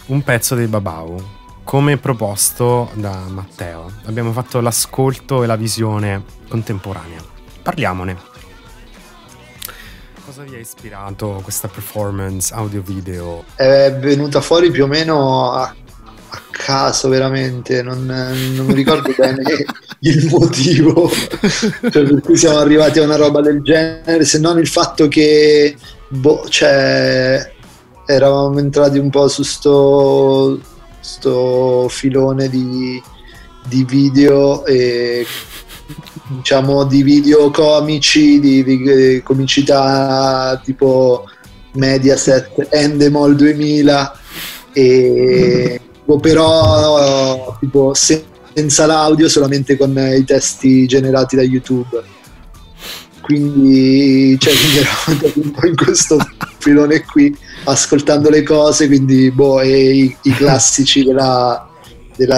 un pezzo dei Babau come proposto da Matteo. Abbiamo fatto l'ascolto e la visione contemporanea. Parliamone. Cosa vi ha ispirato questa performance audio-video? È venuta fuori più o meno a caso, veramente. Non mi ricordo bene il motivo per cui siamo arrivati a una roba del genere, se non il fatto che cioè, eravamo entrati un po' su sto filone di video, e diciamo di video comici, di comicità tipo Mediaset, Endemol 2000, e però tipo senza l'audio, solamente con i testi generati da YouTube. Quindi, cioè, eravamo un po' in questo filone qui, ascoltando le cose, quindi i classici della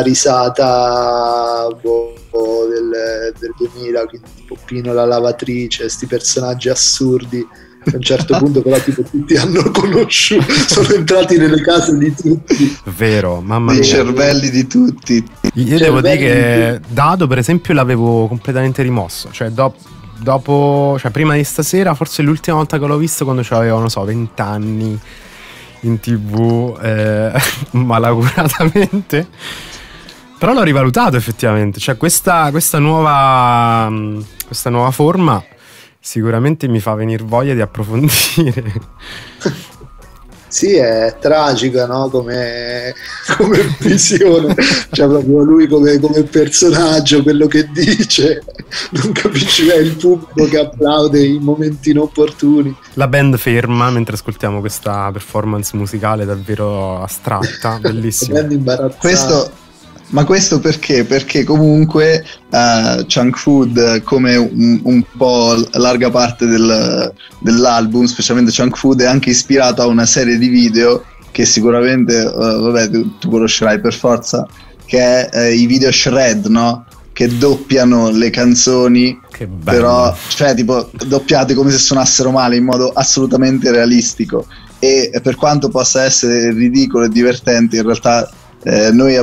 risata del 2000, quindi Poppino la lavatrice, questi personaggi assurdi. A un certo punto però tipo tutti hanno conosciuto, sono entrati nelle case di tutti. Vero, mamma mia. I cervelli di tutti. Io devo dire che Dado, per esempio, l'avevo completamente rimosso. Cioè cioè prima di stasera, forse l'ultima volta che l'ho visto quando avevo, non so, 20 anni, in TV, malaguratamente. Però l'ho rivalutato effettivamente. Cioè questa nuova forma sicuramente mi fa venire voglia di approfondire. Sì, è tragica, no? Come visione, cioè proprio lui come personaggio, quello che dice, non capisci mai il pubblico che applaude in momenti inopportuni. La band ferma mentre ascoltiamo questa performance musicale davvero astratta, bellissima. Ma questo perché? Perché comunque Chunk Food, come un po' larga parte dell'album, specialmente Chunk Food, è anche ispirato a una serie di video che sicuramente vabbè, tu conoscerai per forza, che è i video shred, no? Che doppiano le canzoni, però cioè tipo doppiate come se suonassero male, in modo assolutamente realistico. E per quanto possa essere ridicolo e divertente, in realtà noi,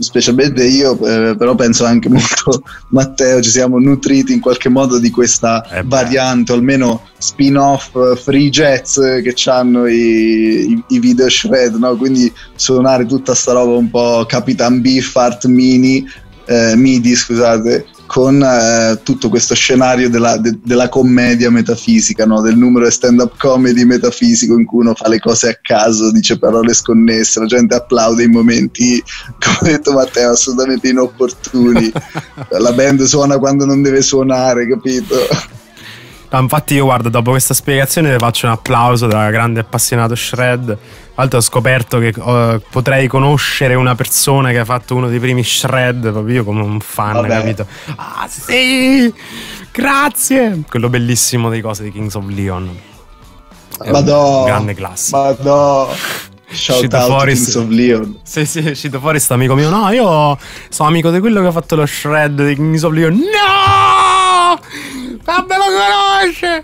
specialmente io, però penso anche molto Matteo, ci siamo nutriti in qualche modo di questa variante, o almeno spin-off free jazz che hanno i video shred, no? Quindi suonare tutta sta roba un po' Capitan Beef, Art Midi, scusate, con tutto questo scenario della commedia metafisica, no? Del numero stand-up comedy metafisico in cui uno fa le cose a caso, dice parole sconnesse, la gente applaude in momenti, come ha detto Matteo, assolutamente inopportuni. La band suona quando non deve suonare, capito? No, infatti io, guarda, dopo questa spiegazione faccio un applauso da grande appassionato shred. Tra l'altro ho scoperto che potrei conoscere una persona che ha fatto uno dei primi shred, proprio io come un fan. Vabbè, capito? Ah sì, grazie! Quello bellissimo delle cose di Kings of Leon. Madò, grande classico. Madò, shout out Kings of Leon. Sì, sì, uscito fuori sta amico mio. No, io sono amico di quello che ha fatto lo shred di Kings of Leon. No! Ma me lo conosce!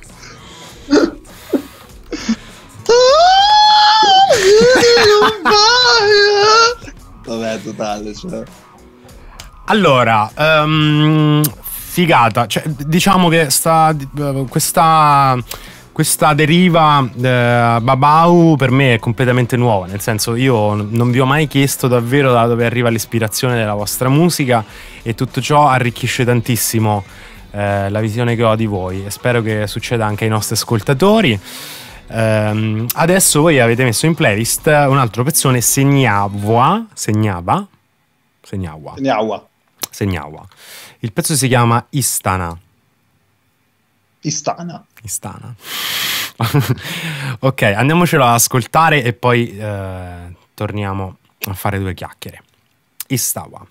Vabbè, totale, cioè. Allora, figata, cioè, diciamo che questa deriva Babau per me è completamente nuova. Nel senso, io non vi ho mai chiesto davvero da dove arriva l'ispirazione della vostra musica, e tutto ciò arricchisce tantissimo la visione che ho di voi, e spero che succeda anche ai nostri ascoltatori. Adesso voi avete messo in playlist un altro pezzone, Segnawa. Il pezzo si chiama Istana. Ok, andiamocelo ad ascoltare e poi torniamo a fare due chiacchiere. Istawa.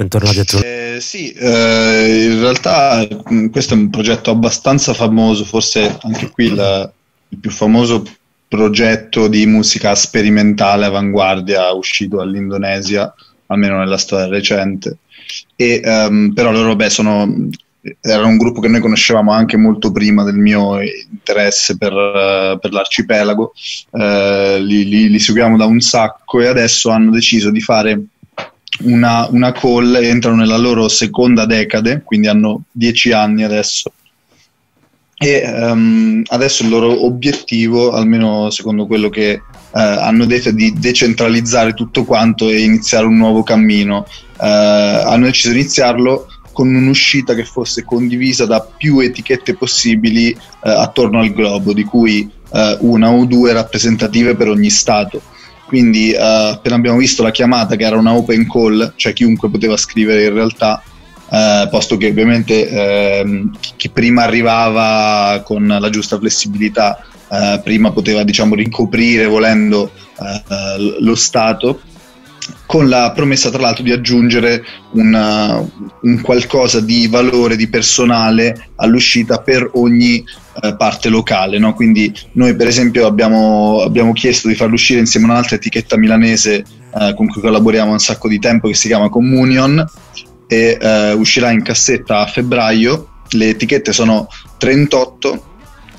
bentornati a tutti. Sì, in realtà questo è un progetto abbastanza famoso, forse anche qui il più famoso progetto di musica sperimentale avanguardia uscito dall'Indonesia, almeno nella storia recente. E, però loro era un gruppo che noi conoscevamo anche molto prima del mio interesse per l'arcipelago, li seguiamo da un sacco e adesso hanno deciso di fare una call, entrano nella loro seconda decade, quindi hanno 10 anni adesso, e adesso il loro obiettivo, almeno secondo quello che hanno detto, è di decentralizzare tutto quanto e iniziare un nuovo cammino. Hanno deciso di iniziarlo con un'uscita che fosse condivisa da più etichette possibili attorno al globo, di cui una o due rappresentative per ogni stato. Quindi appena abbiamo visto la chiamata, che era una open call, cioè chiunque poteva scrivere in realtà, posto che ovviamente chi prima arrivava con la giusta flessibilità prima poteva, diciamo, ricoprire volendo lo stato, con la promessa tra l'altro di aggiungere un qualcosa di valore, di personale all'uscita per ogni parte locale, no? Quindi noi per esempio abbiamo chiesto di farlo uscire insieme a un'altra etichetta milanese con cui collaboriamo un sacco di tempo, che si chiama Communion, e uscirà in cassetta a febbraio. Le etichette sono 38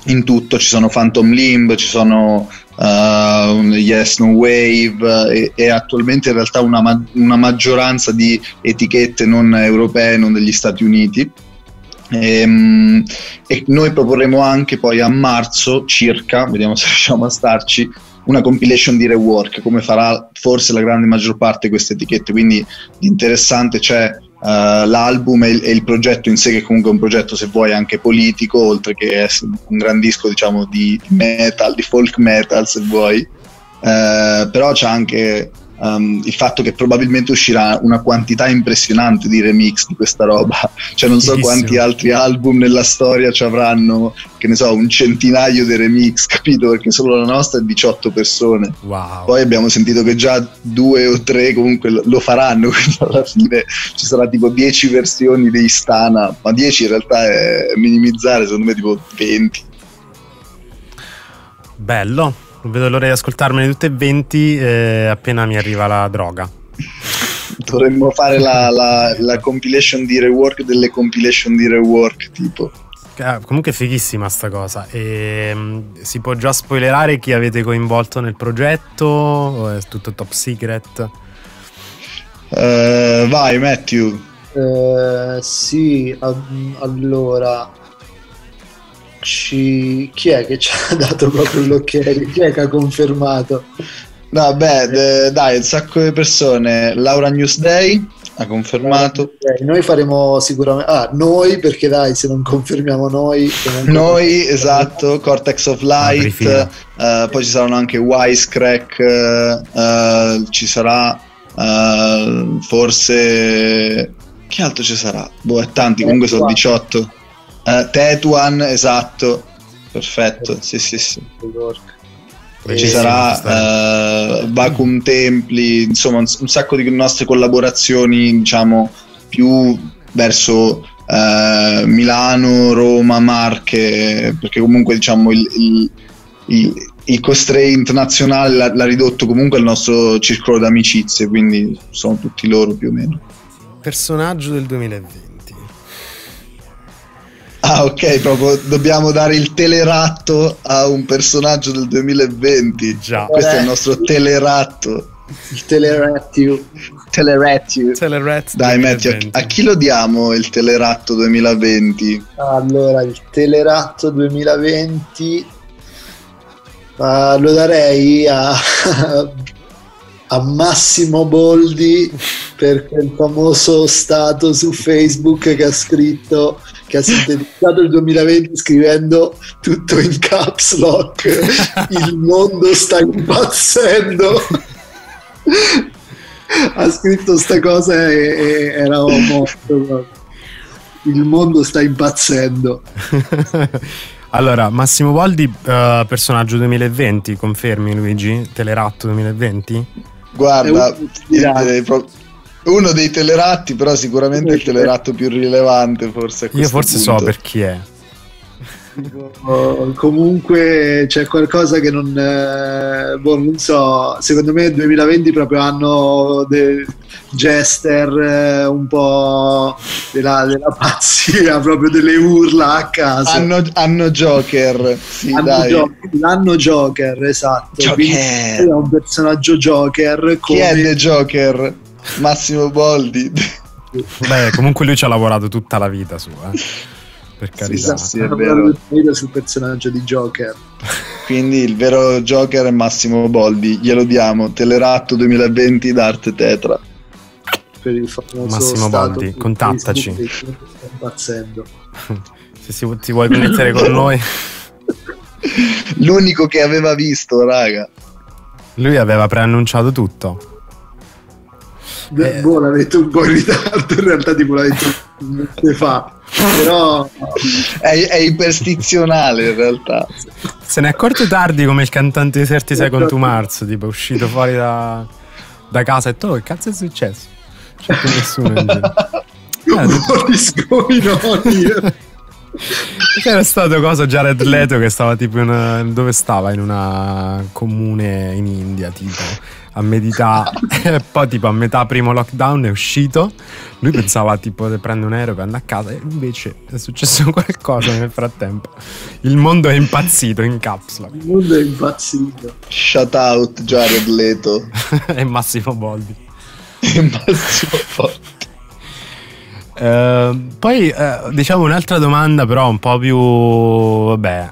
in tutto, ci sono Phantom Limb, ci sono Yes No Wave e attualmente in realtà una maggioranza di etichette non europee, non degli Stati Uniti, e noi proporremo anche poi a marzo circa, vediamo se riusciamo a starci, una compilation di rework, come farà forse la grande maggior parte di queste etichette. Quindi interessante c'è l'album e il progetto in sé, che comunque è un progetto, se vuoi, anche politico, oltre che un gran disco, diciamo, di metal, di folk metal se vuoi, però c'è anche il fatto che probabilmente uscirà una quantità impressionante di remix di questa roba, cioè non so quanti altri album nella storia ci avranno, che ne so, un centinaio di remix, capito? Perché solo la nostra è 18 persone. Wow. Poi abbiamo sentito che già 2 o 3 comunque lo faranno, quindi alla fine ci sarà tipo 10 versioni di Istana, ma 10 in realtà è minimizzare, secondo me tipo 20. Bello, non vedo l'ora di ascoltarmene tutte e 20 appena mi arriva la droga. Dovremmo fare la compilation di rework delle compilation di rework, tipo. Comunque è fighissima sta cosa. Si può già spoilerare chi avete coinvolto nel progetto? O è tutto top secret? Vai Matthew. Sì, allora chi è che ci ha dato proprio l'ok? Chi è che ha confermato? No, beh, dai, un sacco di persone. Laura Newsday ha confermato. Noi faremo sicuramente. Noi, perché dai, se non confermiamo noi, esatto. Cortex of Light, poi ci saranno anche Wisecrack, ci sarà forse, che altro ci sarà? Boh, è tanti, comunque sono 18. Tetuan, esatto, perfetto, sì. Ci sarà Vacuum Templi, insomma un sacco di nostre collaborazioni, diciamo più verso Milano, Roma, Marche, perché comunque diciamo il constraint nazionale l'ha ridotto comunque al nostro circolo d'amicizie, quindi sono tutti loro più o meno. Personaggio del 2020. Ah, ok, proprio dobbiamo dare il teleratto a un personaggio del 2020. Già. Questo è il nostro teleratto. Il teleratto. Dai Matthew, a chi lo diamo il teleratto 2020? Allora, il teleratto 2020 lo darei a Massimo Boldi, per quel famoso stato su Facebook che ha scritto, che ha sintetizzato il 2020 scrivendo tutto in caps lock: il mondo sta impazzendo. Ha scritto sta cosa e eravamo morto. Il mondo sta impazzendo. Allora, Massimo Boldi, personaggio 2020, confermi Luigi? Teleratto 2020? Guarda, Uno dei teleratti, però sicuramente il teleratto più rilevante, forse. Io forse so per chi è. Comunque c'è qualcosa che non, boh, non so, secondo me il 2020 proprio hanno dei jester un po' della pazzia, proprio delle urla a caso. Hanno Joker, sì, hanno dai. L'hanno Joker, esatto. Joker. È un personaggio Joker. Chi è The Joker? Massimo Boldi. Beh, comunque lui ci ha lavorato tutta la vita sua, per carità. Sì, sì, è vero. Sul personaggio di Joker. Quindi il vero Joker è Massimo Boldi, glielo diamo. Teleratto 2020 d'Arte Tetra. Per il Massimo Boldi, contattaci. Se ti vuoi connettere con noi. L'unico che aveva visto, raga. Lui aveva preannunciato tutto. Boh, l'ha detto un po' in ritardo, in realtà tipo l'ha detto un mese fa. Però è iperstizionale in realtà. Se ne è accorto tardi, come il cantante di 30 Second to Mars, tipo è uscito fuori da casa e detto: che cazzo è successo? C'è più nessuno in giro. C'era stato cosa Jared Leto che stava tipo in una, dove stava? In una comune in India, tipo a meditare. E poi tipo a metà primo lockdown è uscito. Lui pensava tipo di prendere un aereo per andare a casa, e invece è successo qualcosa nel frattempo. Il mondo è impazzito, in capsula. Il mondo è impazzito. Shout out Jared Leto. E Massimo Boldi. E Massimo Boldi. Poi diciamo un'altra domanda, però un po' più vabbè,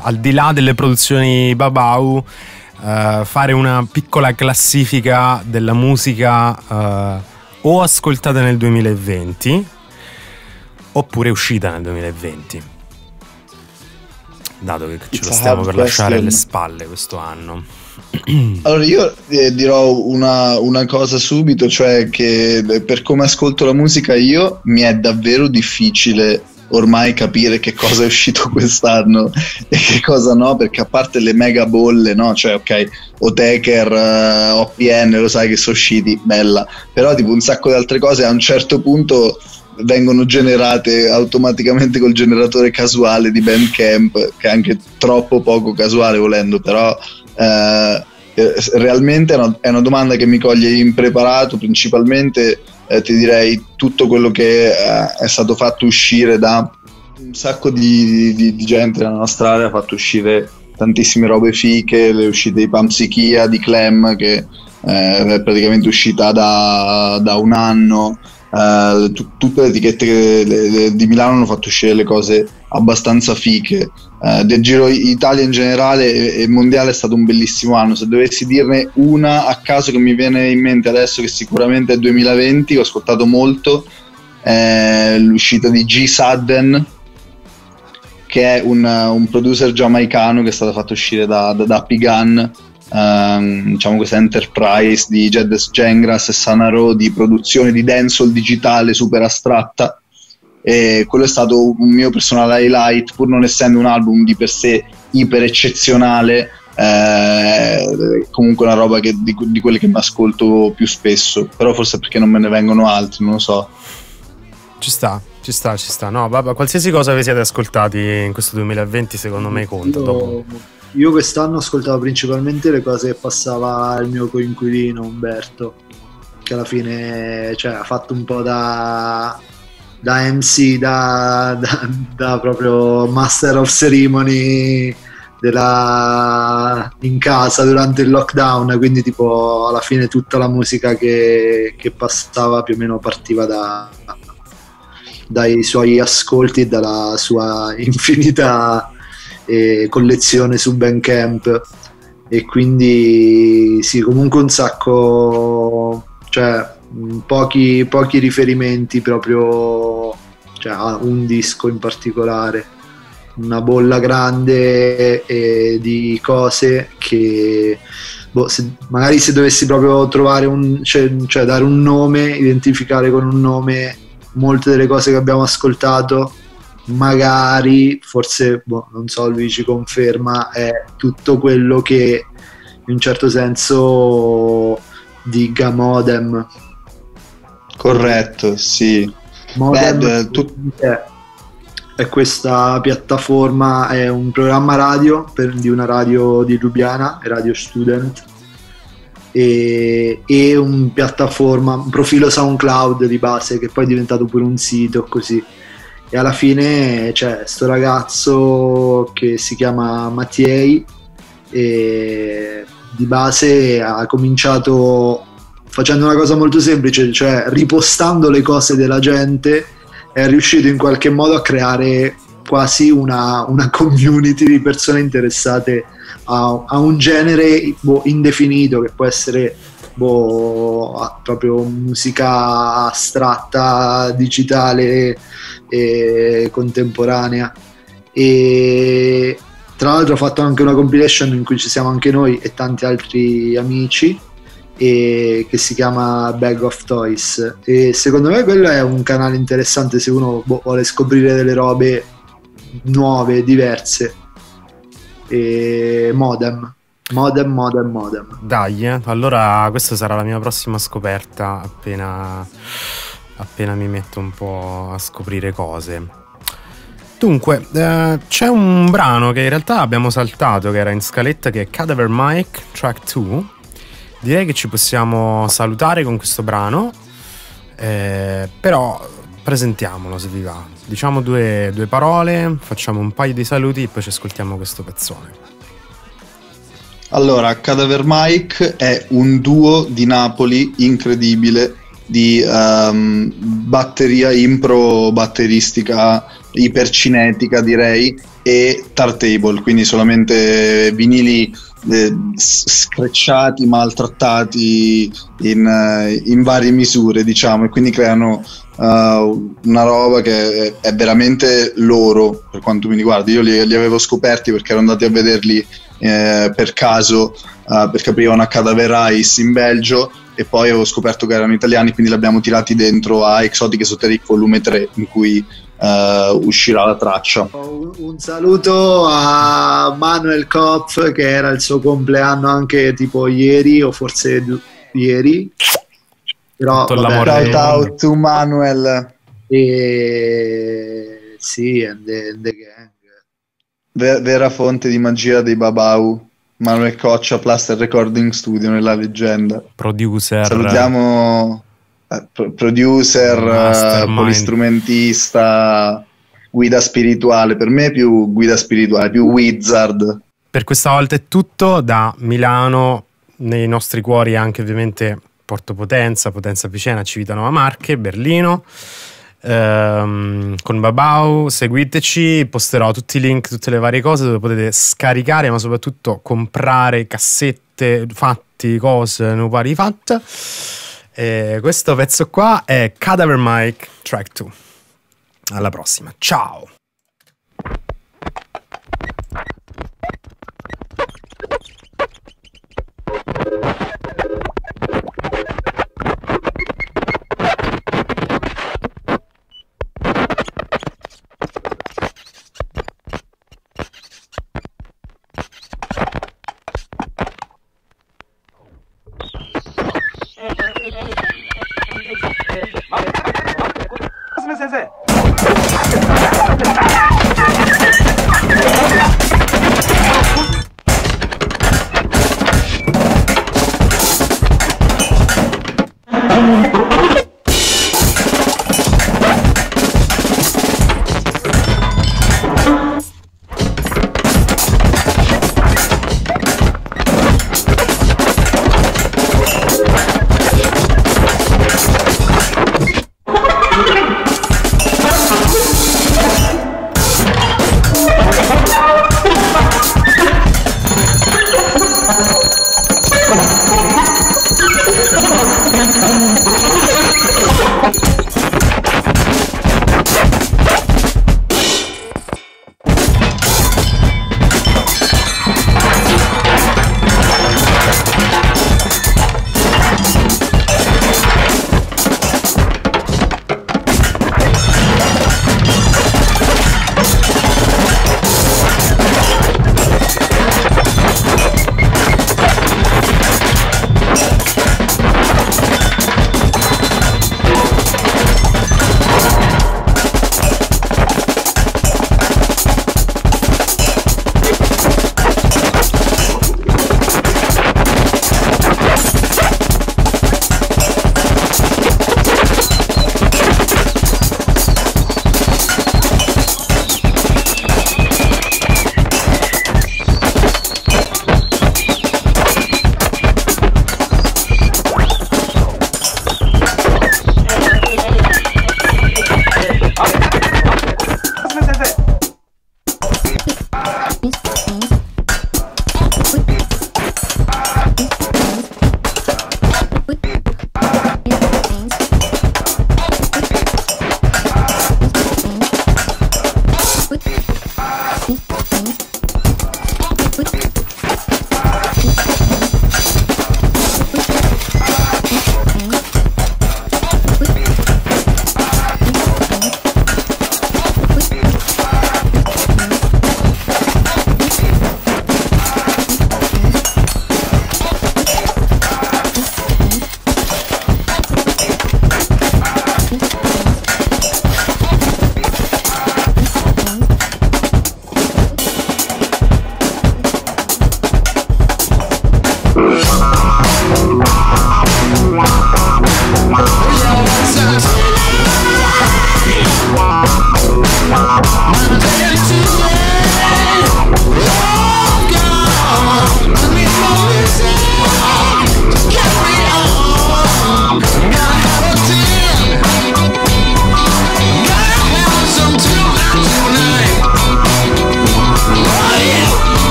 al di là delle produzioni Babau, fare una piccola classifica della musica o ascoltata nel 2020 oppure uscita nel 2020, dato che ce lo stiamo per lasciare alle spalle questo anno. Allora io dirò una cosa subito, cioè che per come ascolto la musica io, mi è davvero difficile ormai capire che cosa è uscito quest'anno e che cosa no, perché a parte le mega bolle, no? Cioè ok, Oteker, OPN, lo sai che sono usciti, bella, però tipo un sacco di altre cose a un certo punto vengono generate automaticamente col generatore casuale di Bandcamp, che è anche troppo poco casuale volendo, però realmente è una domanda che mi coglie impreparato. Principalmente ti direi tutto quello che è stato fatto uscire da un sacco di gente nella nostra area, ha fatto uscire tantissime robe fiche, le uscite di Pampsichia, di Clem, che è praticamente uscita da un anno. Tutte le etichette di Milano hanno fatto uscire le cose abbastanza fiche. Del Giro Italia in generale e mondiale è stato un bellissimo anno. Se dovessi dirne una a caso che mi viene in mente adesso, che sicuramente è 2020, ho ascoltato molto l'uscita di G. Sudden, che è un producer giamaicano che è stato fatto uscire da Happy Gun. Diciamo questa Enterprise di Jeddes Gengras e Sanaro, di produzione di dancehall digitale super astratta, e quello è stato un mio personale highlight, pur non essendo un album di per sé iper eccezionale. Comunque una roba di quelle che mi ascolto più spesso, però forse perché non me ne vengono altri, non lo so. Ci sta. No, vabbè, qualsiasi cosa vi siete ascoltati in questo 2020 secondo me conta. Dopo io quest'anno ascoltavo principalmente le cose che passava il mio coinquilino Umberto, che alla fine, cioè, ha fatto un po' da MC, da proprio Master of Ceremony in casa durante il lockdown, quindi tipo alla fine tutta la musica che passava più o meno partiva dai suoi ascolti e dalla sua infinità collezione su Bandcamp, e quindi sì, comunque un sacco, cioè pochi riferimenti proprio, cioè un disco in particolare, una bolla grande di cose che boh, magari se dovessi proprio trovare cioè dare un nome, identificare con un nome molte delle cose che abbiamo ascoltato, magari forse, boh, non so, Luigi conferma, è tutto quello che in un certo senso diga Modem, Corretto, sì. Modem, beh, è questa piattaforma, è un programma radio di una radio di Lubiana, Radio Student, e un profilo SoundCloud di base che poi è diventato pure un sito così. E alla fine c'è sto ragazzo che si chiama Mattei e di base ha cominciato facendo una cosa molto semplice, cioè ripostando le cose della gente. È riuscito in qualche modo a creare quasi una community di persone interessate a un genere indefinito, che può essere proprio musica astratta, digitale, contemporanea. E tra l'altro ho fatto anche una compilation in cui ci siamo anche noi e tanti altri amici, che si chiama Bag of Toys, e secondo me quello è un canale interessante se uno vuole scoprire delle robe nuove, diverse. E modem. Dai, allora questa sarà la mia prossima scoperta appena mi metto un po' a scoprire cose. Dunque, c'è un brano che in realtà abbiamo saltato, che era in scaletta, che è Cadaver Mike, track 2. Direi che ci possiamo salutare con questo brano, però presentiamolo se vi va. Diciamo due parole, facciamo un paio di saluti e poi ci ascoltiamo questo pezzone. Allora, Cadaver Mike è un duo di Napoli incredibile di batteria impro batteristica ipercinetica, direi, e turntable, quindi solamente vinili screcciati, maltrattati in varie misure, diciamo, e quindi creano una roba che è veramente loro, per quanto mi riguarda. Io li avevo scoperti perché ero andati a vederli per caso, perché aprivano a Cadaver Ice in Belgio e poi avevo scoperto che erano italiani, quindi li abbiamo tirati dentro a Exotic Esoteric volume 3, in cui uscirà la traccia. Un saluto a Manuel Kopf, che era il suo compleanno anche tipo ieri, o forse ieri, però shout out to Manuel. E sì, and the gang. Vera fonte di magia dei Babau, Manuel Coccia, Plaster Recording Studio, nella leggenda. Producer. Salutiamo producer, polistrumentista, guida spirituale. Per me è più guida spirituale, più wizard. Per questa volta è tutto da Milano, nei nostri cuori anche ovviamente Porto Potenza, Potenza Picena, Civitanova Marche, Berlino, con Babau. Seguiteci, posterò tutti i link, tutte le varie cose dove potete scaricare, ma soprattutto comprare cassette, fatti, cose, non pari fatte. E questo pezzo qua è Cadaver Mike track 2. Alla prossima, ciao. That's